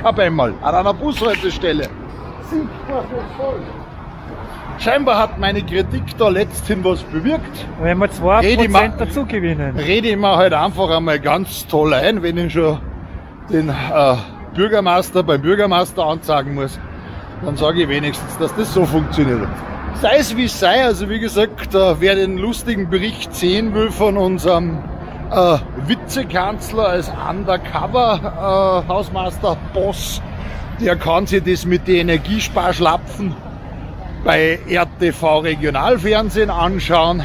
hab einmal an einer Bushaltestelle. Sichtbar so toll. Scheinbar hat meine Kritik da letzthin was bewirkt. Wenn wir zwei Prozent dazu gewinnen. Rede ich mir halt einfach einmal ganz toll ein, wenn ich schon den äh, Bürgermeister beim Bürgermeister anzeigen muss. Dann sage ich wenigstens, dass das so funktioniert. Sei es wie es sei, also wie gesagt, wer den lustigen Bericht sehen will von unserem äh, Vizekanzler, als Undercover-Hausmeister-Boss, äh, der kann sich das mit den Energiesparschlapfen bei R T V Regionalfernsehen anschauen,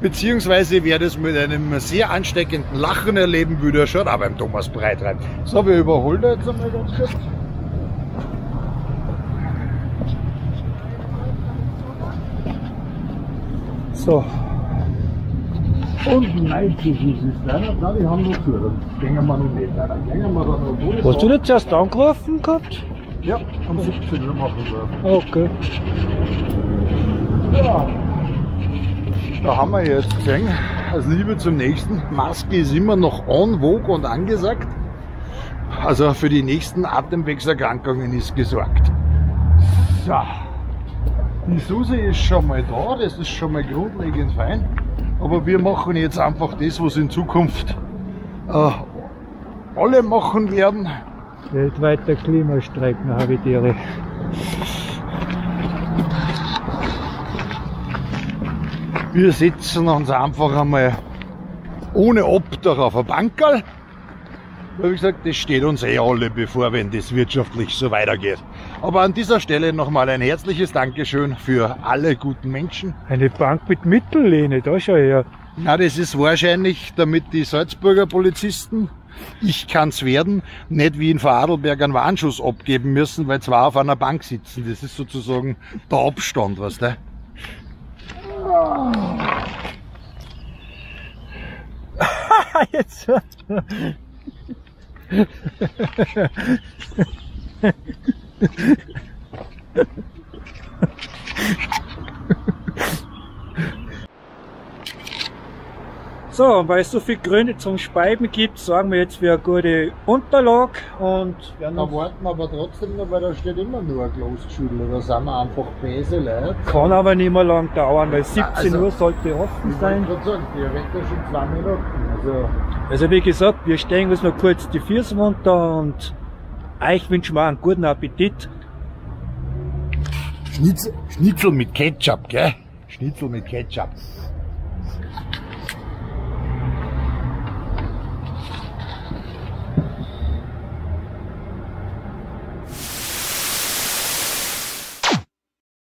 beziehungsweise wer das mit einem sehr ansteckenden Lachen erleben würde, schaut auch beim Thomas Breit rein. So, wir überholen da jetzt einmal ganz kurz. So. Und neunzig ist es da, da die haben noch Führer. Gehen wir noch nicht weiter. Gehen wir da noch. Hast du nicht zuerst angerufen gehabt? Ja, um siebzehn Uhr machen wir. Okay. Ja. Da haben wir jetzt gesehen, als Liebe zum Nächsten, Maske ist immer noch en vogue und angesagt. Also für die nächsten Atemwegserkrankungen ist gesorgt. So. Die Susi ist schon mal da, das ist schon mal grundlegend fein. Aber wir machen jetzt einfach das, was in Zukunft äh, alle machen werden. Weltweiter Klimastreiken, habe ich dir. Wir setzen uns einfach einmal ohne Obdach auf ein Bankerl. Wie gesagt, das steht uns eh alle bevor, wenn das wirtschaftlich so weitergeht. Aber an dieser Stelle nochmal ein herzliches Dankeschön für alle guten Menschen. Eine Bank mit Mittellehne, da schau her. Na, das ist wahrscheinlich, damit die Salzburger Polizisten, ich kann's werden, nicht wie in Vorarlberg einen Warnschuss abgeben müssen, weil zwei auf einer Bank sitzen. Das ist sozusagen der Abstand, weißt du? Jetzt. So, und weil es so viel Gründe zum Speiben gibt, sagen wir jetzt für eine gute Unterlage und werden da warten wir aber trotzdem noch, weil da steht immer nur ein Glastschüttel, da sind wir einfach böse Leute. Kann aber nicht mehr lang dauern, weil siebzehn also, Uhr sollte offen sein. Ich sagen, der Wetter schon zwei Minuten. Also, also wie gesagt, wir stellen uns noch kurz die Füße runter und euch wünschen wir einen guten Appetit. Schnitzel, Schnitzel mit Ketchup, gell? Schnitzel mit Ketchup.